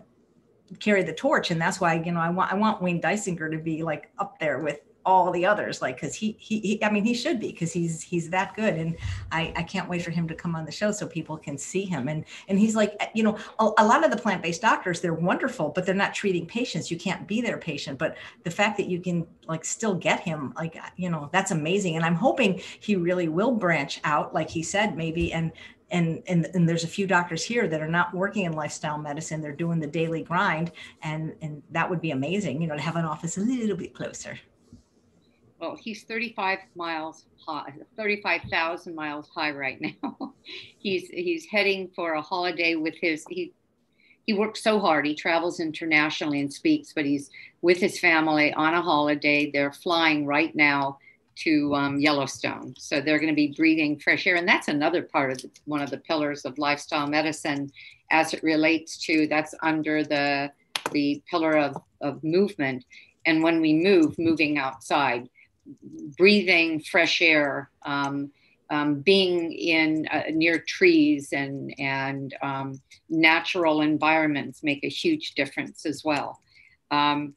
carry the torch. And that's why, you know, I want, I want Wayne Dysinger to be like up there with all the others, like, because he, he he I mean he should be, because he's he's that good, and I I can't wait for him to come on the show so people can see him. And and he's like, you know, a, a lot of the plant-based doctors, they're wonderful, but they're not treating patients. You can't be their patient, but the fact that you can like still get him, like, you know, that's amazing. And I'm hoping he really will branch out, like he said, maybe. And And, and and there's a few doctors here that are not working in lifestyle medicine. They're doing the daily grind, and and that would be amazing, you know, to have an office a little bit closer. Well, he's thirty-five miles high, thirty-five thousand miles high right now. he's he's heading for a holiday with his, he he works so hard. He travels internationally and speaks, but he's with his family on a holiday. They're flying right now to um, Yellowstone. So they're going to be breathing fresh air. And that's another part of the, one of the pillars of lifestyle medicine as it relates to, that's under the, the pillar of, of movement. And when we move, moving outside, breathing fresh air, um, um, being in uh, near trees and and um, natural environments make a huge difference as well. Um,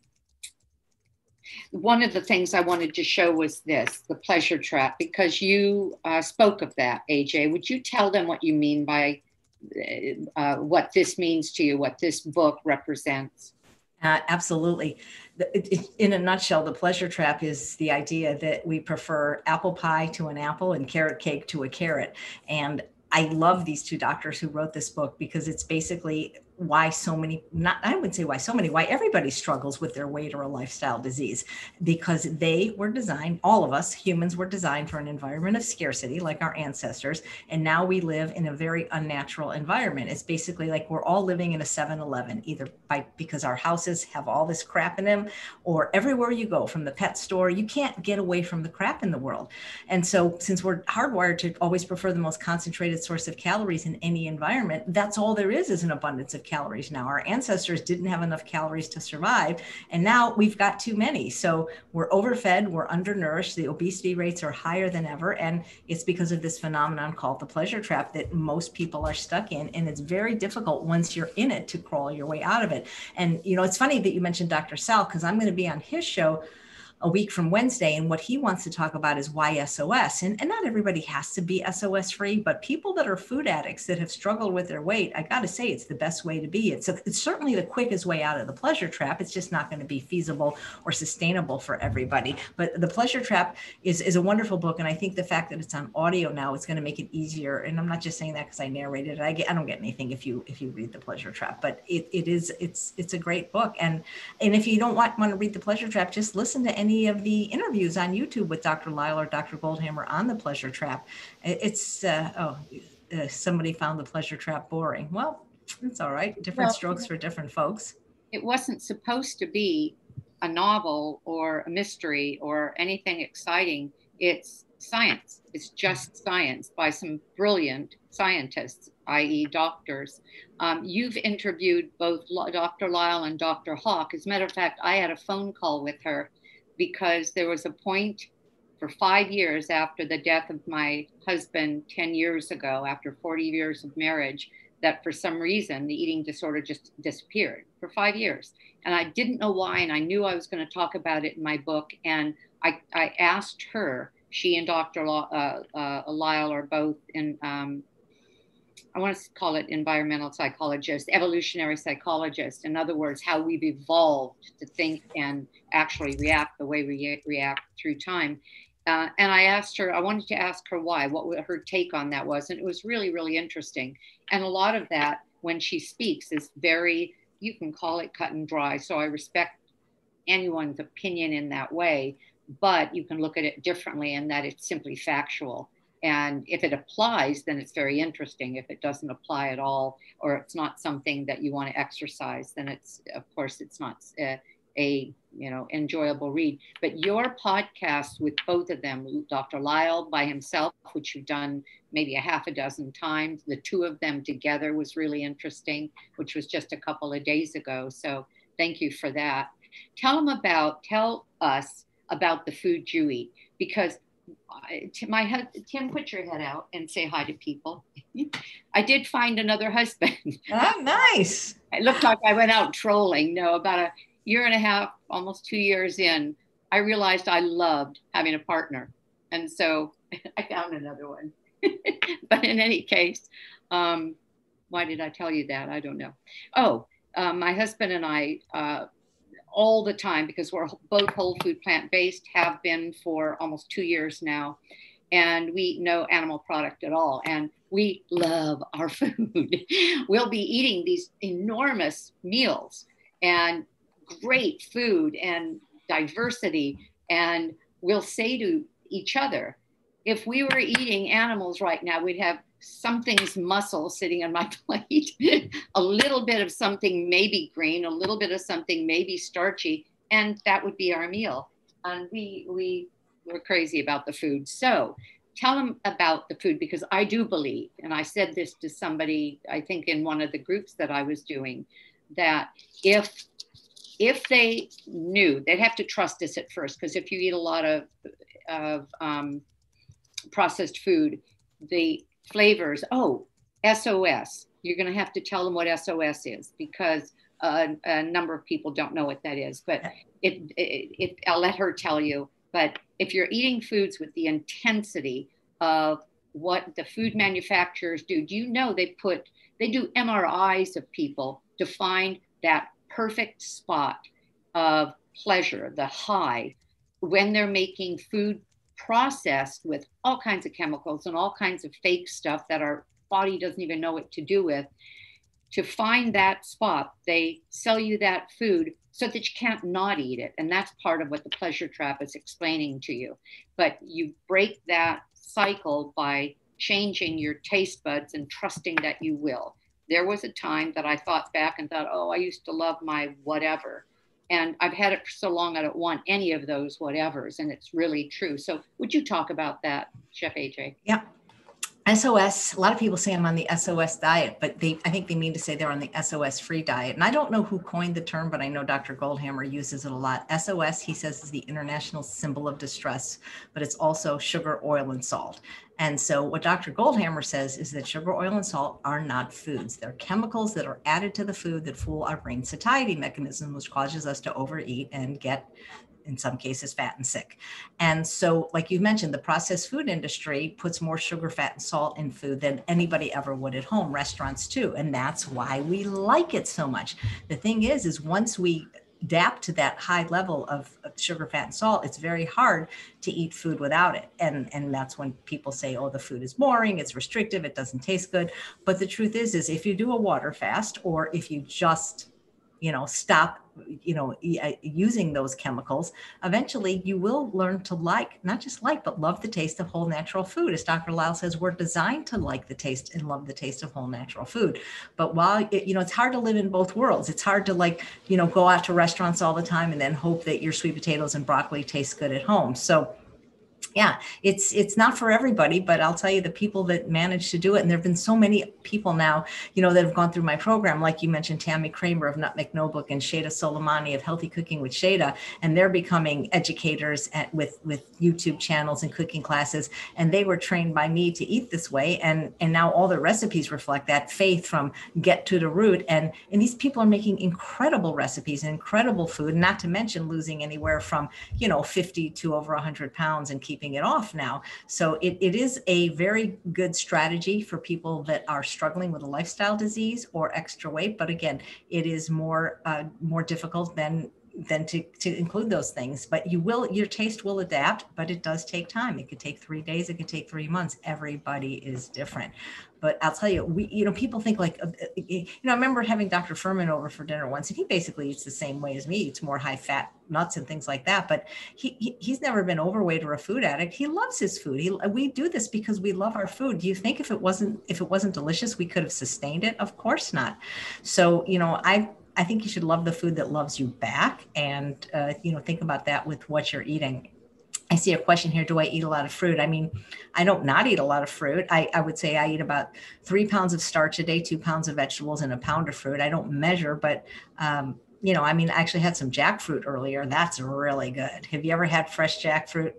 one of the things I wanted to show was this, the pleasure trap, because you uh, spoke of that, A J. Would you tell them what you mean by uh, what this means to you, what this book represents? Uh, absolutely. In a nutshell, the pleasure trap is the idea that we prefer apple pie to an apple and carrot cake to a carrot. And I love these two doctors who wrote this book, because it's basically why so many, not, I wouldn't say why so many, why everybody struggles with their weight or a lifestyle disease, because they were designed, all of us humans were designed for an environment of scarcity, like our ancestors. And now we live in a very unnatural environment. It's basically like we're all living in a seven eleven, either by, because our houses have all this crap in them, or everywhere you go, from the pet store, you can't get away from the crap in the world. And so since we're hardwired to always prefer the most concentrated source of calories in any environment, that's all there is, is an abundance of calories now. Our ancestors didn't have enough calories to survive, and now we've got too many. So we're overfed, we're undernourished, the obesity rates are higher than ever, and it's because of this phenomenon called the pleasure trap that most people are stuck in, and it's very difficult once you're in it to crawl your way out of it. And, you know, it's funny that you mentioned Doctor Sal, because I'm going to be on his show a week from Wednesday. And what he wants to talk about is why S O S. And, and not everybody has to be S O S free, but people that are food addicts that have struggled with their weight, I got to say, it's the best way to be. It's, a, it's certainly the quickest way out of the pleasure trap. It's just not going to be feasible or sustainable for everybody. But The Pleasure Trap is, is a wonderful book. And I think the fact that it's on audio now, it's going to make it easier. And I'm not just saying that because I narrated it. I get, I don't get anything if you, if you read The Pleasure Trap, but it, it is, it's, it's a great book. And, and if you don't want, want to read The Pleasure Trap, just listen to any of the interviews on YouTube with Doctor Lyle or Doctor Goldhammer on The Pleasure Trap. It's, uh, oh, uh, somebody found The Pleasure Trap boring. Well, it's all right. Different well, strokes for different folks. It wasn't supposed to be a novel or a mystery or anything exciting. It's science. It's just science by some brilliant scientists, that is doctors. Um, you've interviewed both Doctor Lyle and Doctor Hawk. As a matter of fact, I had a phone call with her because there was a point for five years after the death of my husband ten years ago, after forty years of marriage, that for some reason the eating disorder just disappeared for five years. And I didn't know why, and I knew I was going to talk about it in my book. And I, I asked her, she and Doctor Lyle, uh, uh, Lyle are both in, um, I want to call it environmental psychologists, evolutionary psychologists. In other words, how we've evolved to think and actually react the way we react through time. Uh, and I asked her, I wanted to ask her why, what her take on that was. And it was really, really interesting. And a lot of that, when she speaks, is very, you can call it cut and dry. So I respect anyone's opinion in that way, but you can look at it differently in that it's simply factual. And if it applies, then it's very interesting. If it doesn't apply at all, or it's not something that you want to exercise, then it's, of course, it's not a, a you know, enjoyable read. But your podcast with both of them, Doctor Lyle by himself, which you've done maybe a half a dozen times, the two of them together was really interesting, which was just a couple of days ago. So thank you for that. Tell them about, tell us about the food you eat, because my head, Tim, put your head out and say hi to people. I did find another husband. Oh, nice. It looked like I went out trolling. No, about a year and a half, almost two years in, I realized I loved having a partner. And so I found another one. But in any case, um, why did I tell you that? I don't know. Oh, uh, my husband and I, uh, all the time, because we're both whole food plant-based, have been for almost two years now, and we eat no animal product at all, and we love our food. We'll be eating these enormous meals and great food and diversity, and we'll say to each other, if we were eating animals right now, we'd have something's muscle sitting on my plate, a little bit of something maybe green, a little bit of something maybe starchy, and that would be our meal. And we we were crazy about the food. So tell them about the food, because I do believe, and I said this to somebody, I think in one of the groups that I was doing, that if if they knew, they'd have to trust us at first, because if you eat a lot of of um, processed food, the flavors, oh, S O S. You're going to have to tell them what S O S is, because uh, a number of people don't know what that is. But it, it, it, I'll let her tell you. But if you're eating foods with the intensity of what the food manufacturers do, do you know they put, they do M R Is of people to find that perfect spot of pleasure, the high, when they're making food processed with all kinds of chemicals and all kinds of fake stuff that our body doesn't even know what to do with. To find that spot, they sell you that food so that you can't not eat it. And that's part of what the pleasure trap is explaining to you. But you break that cycle by changing your taste buds and trusting that you will. There was a time that I thought back and thought, oh, I used to love my whatever. And I've had it for so long, I don't want any of those whatevers. And it's really true. So would you talk about that, Chef A J? Yeah. S O S, a lot of people say I'm on the S O S diet, but they, I think they mean to say they're on the S O S-free diet. And I don't know who coined the term, but I know Doctor Goldhammer uses it a lot. S O S, he says, is the international symbol of distress, but it's also sugar, oil, and salt. And so what Doctor Goldhammer says is that sugar, oil, and salt are not foods. They're chemicals that are added to the food that fool our brain satiety mechanism, which causes us to overeat and get, in some cases, fat and sick. And so, like you mentioned, the processed food industry puts more sugar, fat, and salt in food than anybody ever would at home, restaurants too. And that's why we like it so much. The thing is, is once we adapt to that high level of, of sugar, fat, and salt, it's very hard to eat food without it. And, and that's when people say, oh, the food is boring, it's restrictive, it doesn't taste good. But the truth is, is if you do a water fast, or if you just, you know, stop, you know, using those chemicals, eventually you will learn to like, not just like, but love the taste of whole natural food. As Doctor Lyle says, we're designed to like the taste and love the taste of whole natural food. But while, it, you know, it's hard to live in both worlds. It's hard to, like, you know, go out to restaurants all the time and then hope that your sweet potatoes and broccoli taste good at home. So Yeah, it's it's not for everybody, but I'll tell you, the people that manage to do it, and there have been so many people now, you know, that have gone through my program, like you mentioned, Tammy Kramer of Nutmeg Notebook and Shada Soleimani of Healthy Cooking with Shada, and they're becoming educators at, with, with YouTube channels and cooking classes, and they were trained by me to eat this way, and, and now all their recipes reflect that faith from get to the root, and, and these people are making incredible recipes, incredible food, not to mention losing anywhere from, you know, fifty to over one hundred pounds and keeping it off now. So it, it is a very good strategy for people that are struggling with a lifestyle disease or extra weight. But again, it is more uh, more difficult than than to, to include those things. But you will, your taste will adapt, but it does take time. It could take three days. It could take three months. Everybody is different. But I'll tell you, we, you know, people think like, you know, I remember having Doctor Furman over for dinner once, and he basically eats the same way as me. He eats more high fat nuts and things like that. But he, he he's never been overweight or a food addict. He loves his food. He, we do this because we love our food. Do you think if it wasn't, if it wasn't delicious, we could have sustained it? Of course not. So, you know, I, I think you should love the food that loves you back, and, uh, you know, think about that with what you're eating. I see a question here. Do I eat a lot of fruit? I mean, I don't not eat a lot of fruit. I, I would say I eat about three pounds of starch a day, two pounds of vegetables, and a pound of fruit. I don't measure, but, um, you know, I mean, I actually had some jackfruit earlier. That's really good. Have you ever had fresh jackfruit?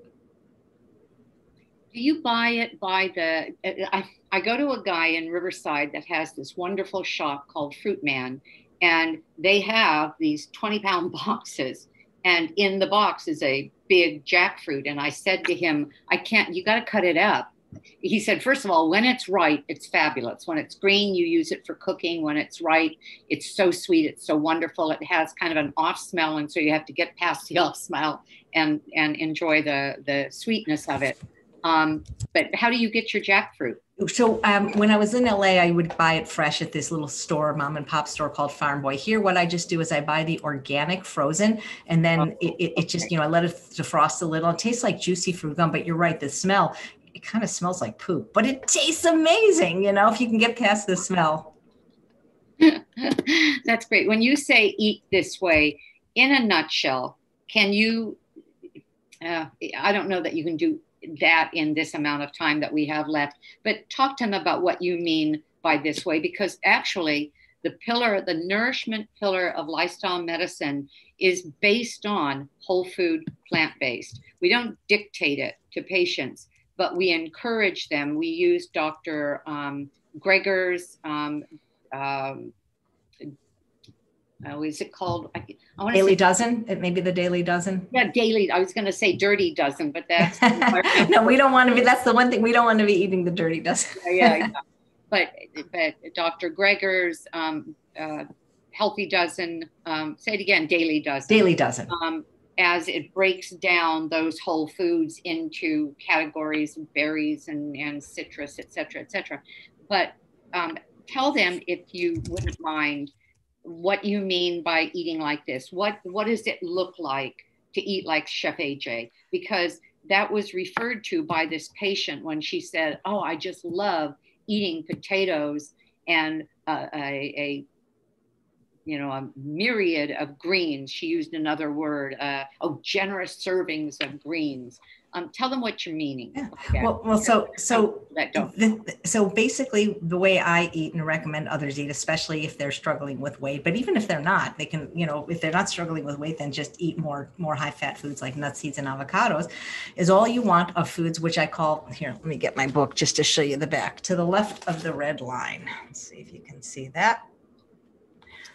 Do you buy it by the, I, I go to a guy in Riverside that has this wonderful shop called Fruit Man. And they have these twenty pound boxes, and in the box is a big jackfruit. And I said to him, I can't, you got to cut it up. He said, first of all, when it's ripe, it's fabulous. When it's green, you use it for cooking. When it's ripe, it's so sweet. It's so wonderful. It has kind of an off smell. And so you have to get past the off smell and, and enjoy the, the sweetness of it. Um, but how do you get your jackfruit? So um, when I was in L A, I would buy it fresh at this little store, mom and pop store called Farm Boy. Here, what I just do is I buy the organic frozen, and then oh, it, it, okay. it just, you know, I let it defrost a little. It tastes like juicy fruit gum, but you're right, the smell, it kind of smells like poop, but it tastes amazing, you know, if you can get past the smell. That's great. When you say eat this way, in a nutshell, can you, uh, I don't know that you can do that in this amount of time that we have left, but talk to them about what you mean by this way, because actually the pillar, the nourishment pillar of lifestyle medicine is based on whole food, plant-based. We don't dictate it to patients, but we encourage them. We use Doctor Um, Greger's, um, um, oh, is it called? I, I want Daily say, Dozen? It may be the Daily Dozen. Yeah, Daily. I was going to say Dirty Dozen, but that's. No, we don't want to be. That's the one thing we don't want to be eating, the Dirty Dozen. yeah, yeah. But, but Doctor Greger's um, uh, Healthy Dozen, um, say it again, Daily Dozen. Daily Dozen. Um, as it breaks down those whole foods into categories of berries and, and citrus, et cetera, et cetera. But um, tell them, if you wouldn't mind, what you mean by eating like this. What, what does it look like to eat like Chef A J? Because that was referred to by this patient when she said, oh, I just love eating potatoes and uh, a, a, you know, a myriad of greens. She used another word, uh, oh, generous servings of greens. Um, tell them what you're meaning. Yeah. Okay. Well, well, so so the, so basically, the way I eat and recommend others eat, especially if they're struggling with weight, but even if they're not, they can, you know, if they're not struggling with weight, then just eat more more high fat foods like nuts, seeds, and avocados. Is all you want of foods, which I call here. Let me get my book just to show you the back. To the left of the red line. Let's see if you can see that.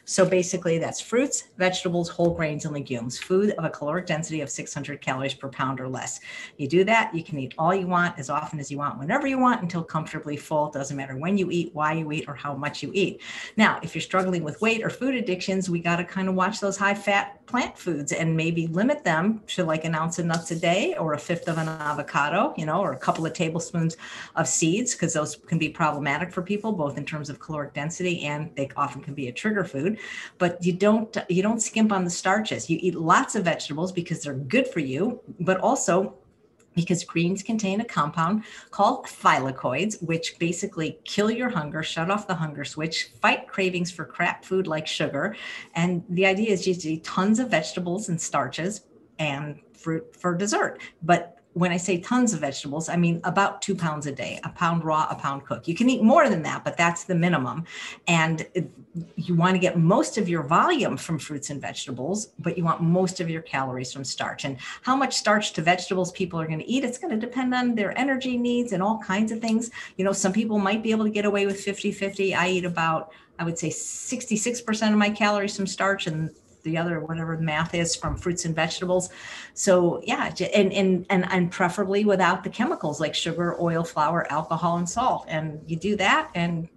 So basically that's fruits, vegetables, whole grains, and legumes, food of a caloric density of six hundred calories per pound or less. You do that, you can eat all you want, as often as you want, whenever you want, until comfortably full. Doesn't matter when you eat, why you eat, or how much you eat. Now, if you're struggling with weight or food addictions, we got to kind of watch those high fat plant foods and maybe limit them to like an ounce of nuts a day, or a fifth of an avocado, you know, or a couple of tablespoons of seeds, because those can be problematic for people, both in terms of caloric density, and they often can be a trigger food. But you don't you don't skimp on the starches. You eat lots of vegetables because they're good for you, but also because greens contain a compound called thylakoids, which basically kill your hunger, shut off the hunger switch, fight cravings for crap food like sugar. And the idea is you eat tons of vegetables and starches and fruit for dessert, but when I say tons of vegetables, I mean about two pounds a day, a pound raw, a pound cooked. You can eat more than that, but that's the minimum. And you want to get most of your volume from fruits and vegetables, but you want most of your calories from starch. And how much starch to vegetables people are going to eat, it's going to depend on their energy needs and all kinds of things. You know, some people might be able to get away with fifty fifty. I eat about, I would say sixty-six percent of my calories from starch and the other, whatever the math is, from fruits and vegetables. So yeah, and, and, and, and preferably without the chemicals like sugar, oil, flour, alcohol, and salt. And you do that and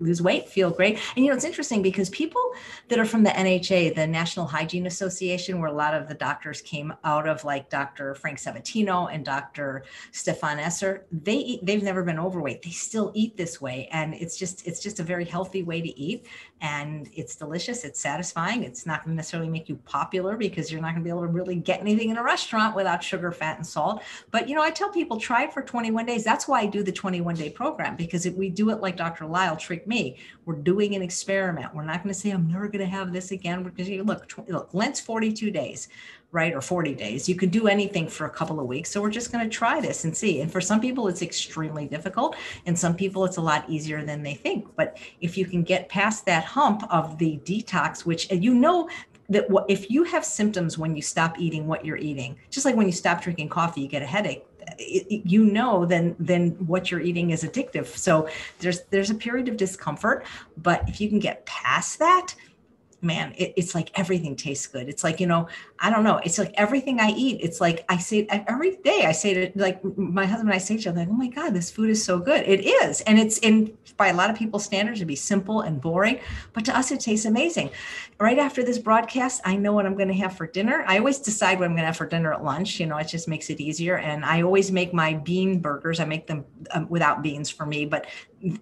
lose weight, feel great. And you know, it's interesting because people that are from the N H A, the National Hygiene Association, where a lot of the doctors came out of, like Doctor Frank Sabatino and Doctor Stefan Esser, they eat, they've never been overweight. They still eat this way. And it's just, it's just a very healthy way to eat. And it's delicious. It's satisfying. It's not going to necessarily make you popular because you're not going to be able to really get anything in a restaurant without sugar, fat, and salt. But, you know, I tell people try it for twenty-one days. That's why I do the twenty-one day program, because if we do it like Doctor Lyle tricked me, we're doing an experiment. We're not going to say, I'm never going to have this again. We're going to look, look, Lent's forty-two days. Right? Or forty days. You can do anything for a couple of weeks. So we're just going to try this and see. And for some people, it's extremely difficult. And some people, it's a lot easier than they think. But if you can get past that hump of the detox, which, you know, that if you have symptoms when you stop eating what you're eating, just like when you stop drinking coffee, you get a headache, you know, then, then what you're eating is addictive. So there's, there's a period of discomfort, but if you can get past that, man, it, it's like everything tastes good. It's like, you know, I don't know. It's like everything I eat. It's like, I say every day, I say to, like, my husband and I say to each other, like, oh my God, this food is so good. It is. And it's, in by a lot of people's standards, it'd be simple and boring, but to us, it tastes amazing. Right after this broadcast, I know what I'm going to have for dinner. I always decide what I'm going to have for dinner at lunch. You know, it just makes it easier. And I always make my bean burgers. I make them um, without beans for me, but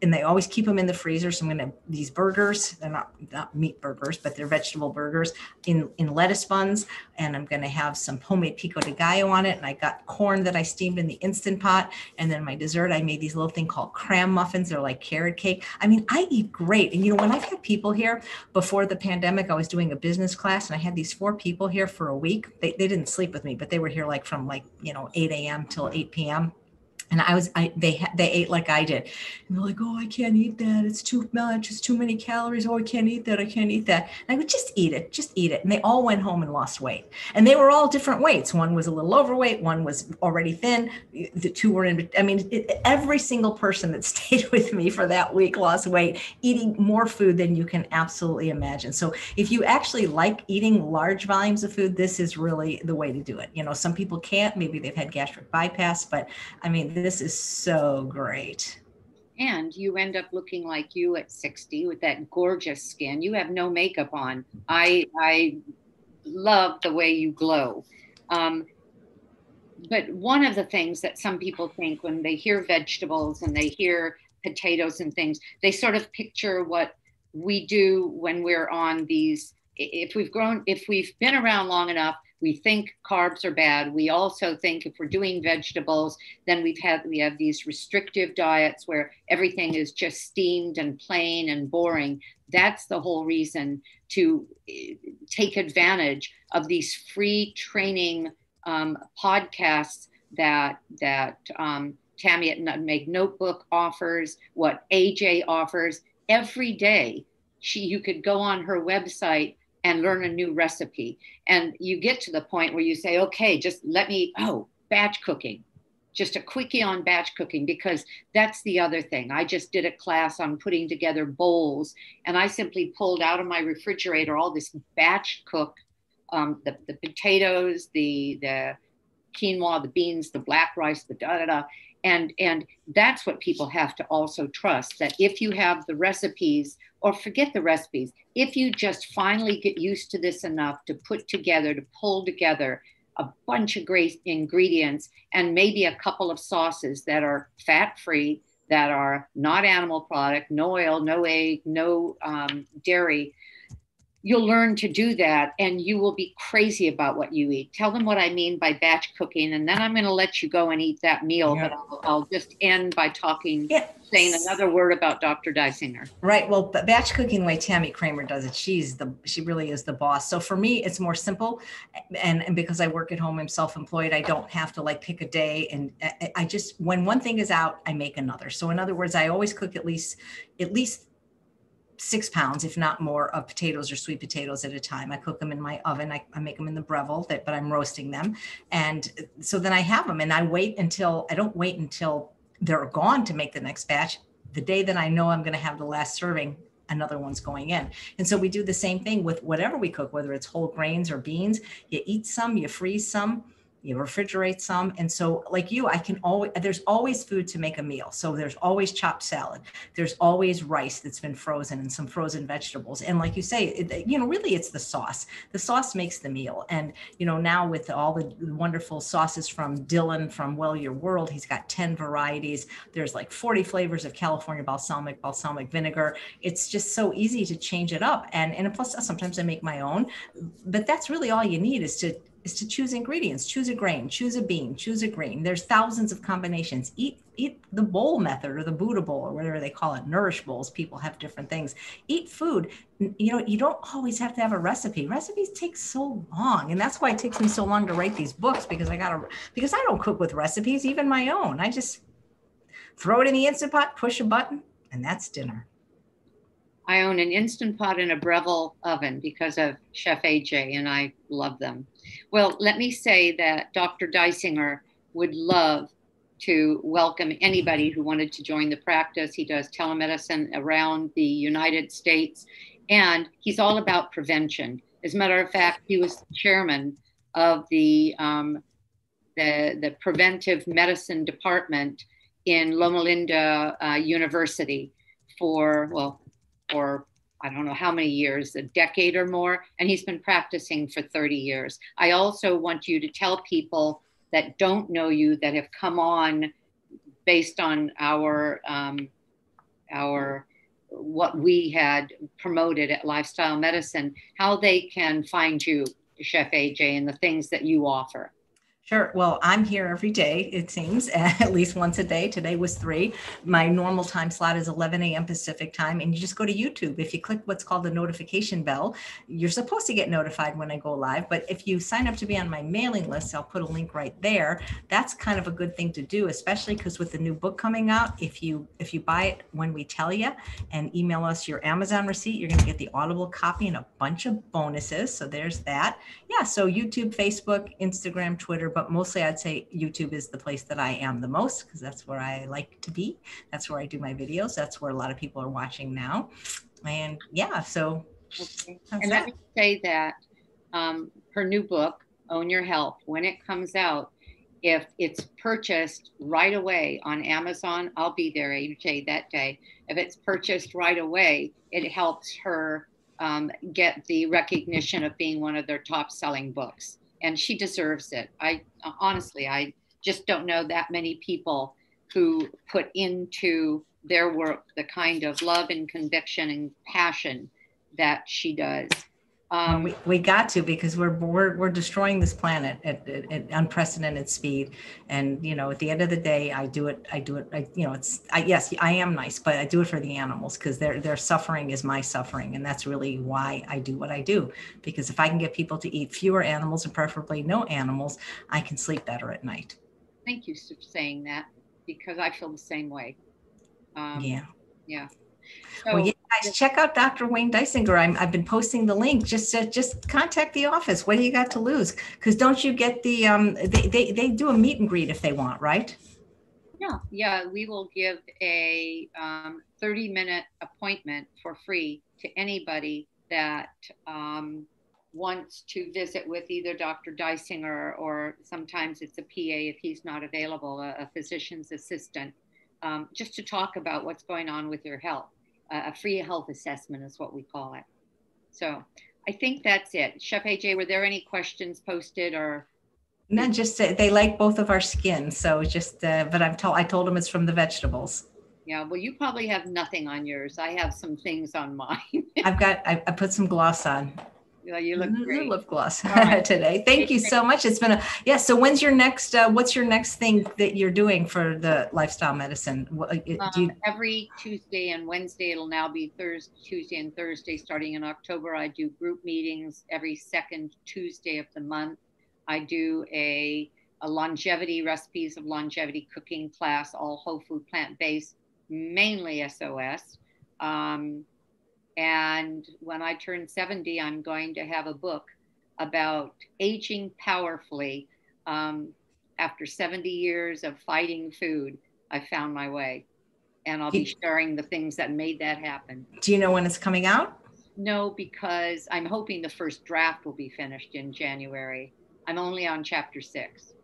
and they always keep them in the freezer. So I'm going to have these burgers. They're not, not meat burgers, but they're vegetable burgers in, in lettuce buns. And I'm going to have some homemade pico de gallo on it. And I got corn that I steamed in the Instant Pot. And then my dessert, I made these little thing called cram muffins. They're like carrot cake. I mean, I eat great. And, you know, when I've had people here before the pandemic, I was doing a business class and I had these four people here for a week. They, they didn't sleep with me, but they were here like from like, you know, eight a m till eight p m And I was, I, they, they ate like I did. And they're like, oh, I can't eat that. It's too much. It's too many calories. Oh, I can't eat that. I can't eat that. And I would just eat it, just eat it. And they all went home and lost weight. And they were all different weights. One was a little overweight. One was already thin. The two were in, I mean, it, every single person that stayed with me for that week lost weight, eating more food than you can absolutely imagine. So if you actually like eating large volumes of food, this is really the way to do it. You know, some people can't, maybe they've had gastric bypass, but I mean, this is so great. And you end up looking like you at sixty with that gorgeous skin. You have no makeup on. I I love the way you glow. Um, but one of the things that some people think when they hear vegetables and they hear potatoes and things, they sort of picture what we do when we're on these, if we've grown, if we've been around long enough, we think carbs are bad. We also think if we're doing vegetables, then we've had, we have these restrictive diets where everything is just steamed and plain and boring. That's the whole reason to take advantage of these free training um, podcasts that, that um, Tammy at Nutmeg Notebook offers, what A J offers every day. She, you could go on her website and learn a new recipe. And you get to the point where you say, okay, just let me, oh, batch cooking, just a quickie on batch cooking, because that's the other thing. I just did a class on putting together bowls, and I simply pulled out of my refrigerator all this batch cook, um, the, the potatoes, the, the quinoa, the beans, the black rice, the da-da-da. And, and that's what people have to also trust, that if you have the recipes, or forget the recipes, if you just finally get used to this enough to put together, to pull together a bunch of great ingredients and maybe a couple of sauces that are fat-free, that are not animal product, no oil, no egg, no um, dairy, you'll learn to do that and you will be crazy about what you eat. Tell them what I mean by batch cooking, and then I'm going to let you go and eat that meal. Yeah. But I'll, I'll just end by talking, yes. saying another word about Doctor Dysinger. Right. Well, batch cooking, the way Tammy Kramer does it, she's the, she really is the boss. So for me, it's more simple. And, and because I work at home, I'm self-employed. I don't have to like pick a day. And I, I just, when one thing is out, I make another. So in other words, I always cook at least, at least six pounds, if not more, of potatoes or sweet potatoes at a time. I cook them in my oven. I, I make them in the Breville, that, but I'm roasting them. And so then I have them and I wait until, I don't wait until they're gone to make the next batch. The day that I know I'm going to have the last serving, another one's going in. And so we do the same thing with whatever we cook, whether it's whole grains or beans. You eat some, you freeze some, you refrigerate some. And so like you, I can always, there's always food to make a meal. So there's always chopped salad. There's always rice that's been frozen and some frozen vegetables. And like you say, it, you know, really it's the sauce. The sauce makes the meal. And, you know, now with all the wonderful sauces from Dylan from Well Your World, he's got ten varieties. There's like forty flavors of California balsamic, balsamic vinegar. It's just so easy to change it up. And, and plus sometimes I make my own, but that's really all you need is to is to choose ingredients, choose a grain, choose a bean, choose a green. There's thousands of combinations. Eat eat the bowl method or the Buddha bowl or whatever they call it, nourish bowls. People have different things. Eat food. You know, you don't always have to have a recipe. Recipes take so long. And that's why it takes me so long to write these books, because I gotta, because I don't cook with recipes, even my own. I just throw it in the Instant Pot, push a button, and that's dinner. I own an Instant Pot and a Breville oven because of Chef A J, and I love them. Well, let me say that Doctor Dysinger would love to welcome anybody who wanted to join the practice. He does telemedicine around the United States, and he's all about prevention. As a matter of fact, he was chairman of the, um, the, the preventive medicine department in Loma Linda uh, University for, well, for I don't know how many years, a decade or more, and he's been practicing for thirty years. I also want you to tell people that don't know you, that have come on based on our, um, our what we had promoted at Lifestyle Medicine, how they can find you, Chef A J, and the things that you offer. Sure. Well, I'm here every day, it seems, at least once a day. Today was three. My normal time slot is eleven a m Pacific time. And you just go to YouTube. If you click what's called the notification bell, you're supposed to get notified when I go live. But if you sign up to be on my mailing list, I'll put a link right there. That's kind of a good thing to do, especially because with the new book coming out, if you if you buy it when we tell you and email us your Amazon receipt, you're going to get the Audible copy and a bunch of bonuses. So there's that. Yeah. So YouTube, Facebook, Instagram, Twitter. But mostly I'd say YouTube is the place that I am the most, because that's where I like to be. That's where I do my videos. That's where a lot of people are watching now. And yeah, so. Okay. And let me say that um, her new book, Own Your Health, when it comes out, if it's purchased right away on Amazon, I'll be there, A J, that day. If it's purchased right away, it helps her um, get the recognition of being one of their top selling books. And she deserves it. I honestly, I just don't know that many people who put into their work the kind of love and conviction and passion that she does. Um, we, we got to, because we're we're we're destroying this planet at, at, at unprecedented speed. And you know, at the end of the day, I do it. I do it. I, you know, it's I, yes, I am nice, but I do it for the animals, because their their suffering is my suffering, and that's really why I do what I do. Because if I can get people to eat fewer animals and preferably no animals, I can sleep better at night. Thank you for saying that, because I feel the same way. Um, yeah. Yeah. So, well, yeah, guys, check out Doctor Wayne Dysinger. I'm, I've been posting the link. Just to, just contact the office. What do you got to lose? Because don't you get the, um, they, they, they do a meet and greet if they want, right? Yeah, yeah. We will give a um, thirty minute appointment for free to anybody that um, wants to visit with either Doctor Dysinger or sometimes it's a P A if he's not available, a, a physician's assistant, um, just to talk about what's going on with your health. Uh, a free health assessment is what we call it. So I think that's it. Chef A J, were there any questions posted or? No, just uh, they like both of our skins. So just, uh, but I'm told, I told them it's from the vegetables. Yeah, well, you probably have nothing on yours. I have some things on mine. I've got, I, I put some gloss on. Well, you look great. Lip gloss right. today. Thank you so much. It's been a, yeah. So when's your next, uh, what's your next thing that you're doing for the lifestyle medicine? Do um, you... Every Tuesday and Wednesday, it'll now be Thursday, Tuesday and Thursday, starting in October. I do group meetings every second Tuesday of the month. I do a, a longevity recipes of longevity cooking class, all whole food, plant-based, mainly S O S. Um, And when I turn seventy, I'm going to have a book about aging powerfully. Um, after seventy years of fighting food, I found my way. And I'll be sharing the things that made that happen. Do you know when it's coming out? No, because I'm hoping the first draft will be finished in January. I'm only on chapter six.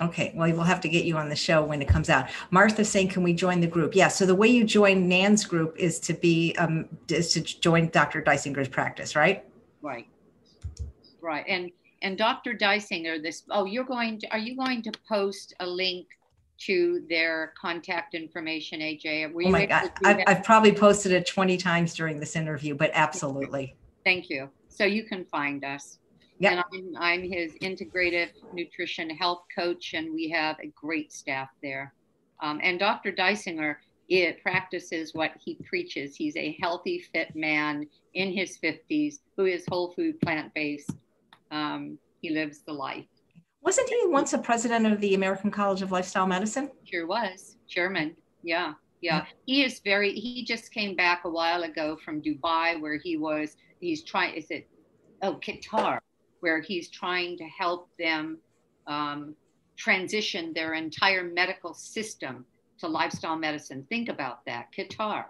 Okay. Well, we'll have to get you on the show when it comes out. Martha's saying, can we join the group? Yeah. So the way you join Nan's group is to be, um, is to join Doctor Dysinger's practice, right? Right. Right. And, and Doctor Dysinger, this, oh, you're going to, are you going to post a link to their contact information, A J? Were you oh my God. I've, I've probably posted it twenty times during this interview, but absolutely. Thank you. So you can find us. Yep. And I'm, I'm his integrative nutrition health coach, and we have a great staff there. Um, and Doctor Dysinger it practices what he preaches. He's a healthy, fit man in his fifties who is whole food, plant-based. Um, he lives the life. Wasn't he once a president of the American College of Lifestyle Medicine? Sure was. Sherman. Yeah. Yeah. He is very, he just came back a while ago from Dubai where he was, he's trying, is it, oh, Qatar. Where he's trying to help them um, transition their entire medical system to lifestyle medicine. Think about that, Qatar.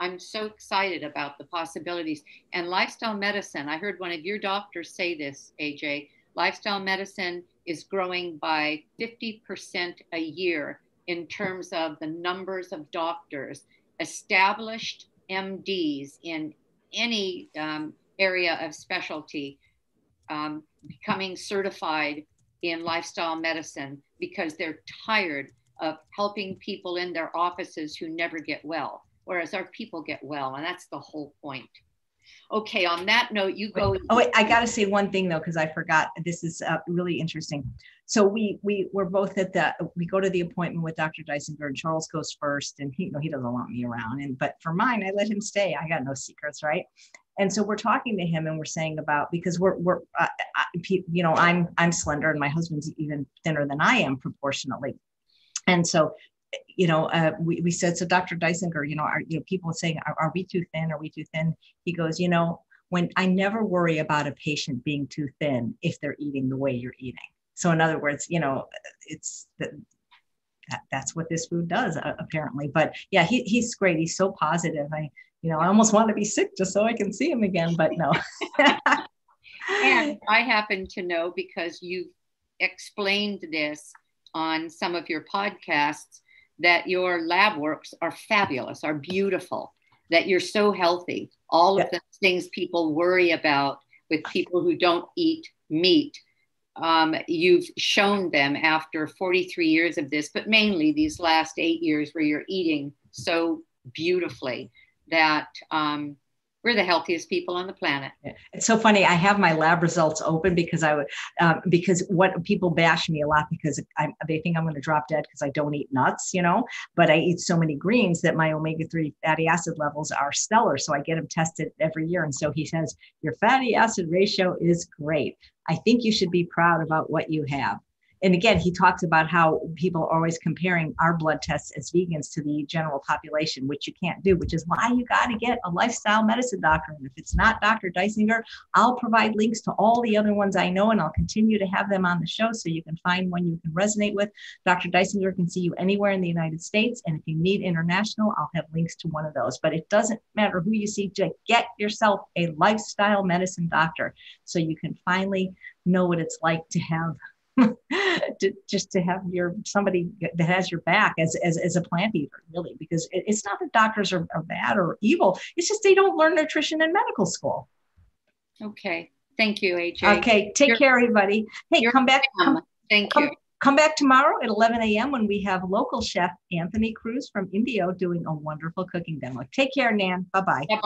I'm so excited about the possibilities. And lifestyle medicine, I heard one of your doctors say this, A J, lifestyle medicine is growing by fifty percent a year in terms of the numbers of doctors, established M Ds in any um, area of specialty, Um, becoming certified in lifestyle medicine because they're tired of helping people in their offices who never get well, whereas our people get well, and that's the whole point. Okay, on that note, you go. Wait, oh, wait, I got to say one thing though, because I forgot. This is uh, really interesting. So we we were both at the we go to the appointment with Doctor Dysinger, and Charles goes first, and he you know, he doesn't want me around, and but for mine, I let him stay. I got no secrets, right? And so we're talking to him and we're saying about, because we're, we're uh, I, you know, I'm, I'm slender and my husband's even thinner than I am proportionately. And so, you know, uh, we, we said, so Doctor Dysinger, you know, are, you know, people saying, are, are we too thin? Are we too thin? He goes, you know, when I never worry about a patient being too thin, if they're eating the way you're eating. So in other words, you know, it's the, that, that's what this food does uh, apparently, but yeah, he, he's great. He's so positive. I, You know, I almost want to be sick just so I can see him again, but no. And I happen to know because you've explained this on some of your podcasts that your lab works are fabulous, are beautiful, that you're so healthy. All yep. of the things people worry about with people who don't eat meat, um, you've shown them after forty-three years of this, but mainly these last eight years where you're eating so beautifully. That um, we're the healthiest people on the planet. It's so funny. I have my lab results open because I would, um, because what people bash me a lot because I, they think I'm going to drop dead because I don't eat nuts, you know, but I eat so many greens that my omega three fatty acid levels are stellar. So I get them tested every year. And so he says, your fatty acid ratio is great. I think you should be proud about what you have. And again, he talks about how people are always comparing our blood tests as vegans to the general population, which you can't do, which is why you got to get a lifestyle medicine doctor. And if it's not Doctor Dysinger, I'll provide links to all the other ones I know, and I'll continue to have them on the show so you can find one you can resonate with. Doctor Dysinger can see you anywhere in the United States. And if you need international, I'll have links to one of those. But it doesn't matter who you see, just get yourself a lifestyle medicine doctor so you can finally know what it's like to have to, just to have your somebody that has your back as as, as a plant eater, really, because it, it's not that doctors are, are bad or evil. It's just they don't learn nutrition in medical school. Okay, thank you, A J. Okay, take you're, care, everybody. Hey, come back. Come, thank come, you. Come back tomorrow at eleven a m when we have local chef Anthony Cruz from Indio doing a wonderful cooking demo. Take care, Nan. Bye bye.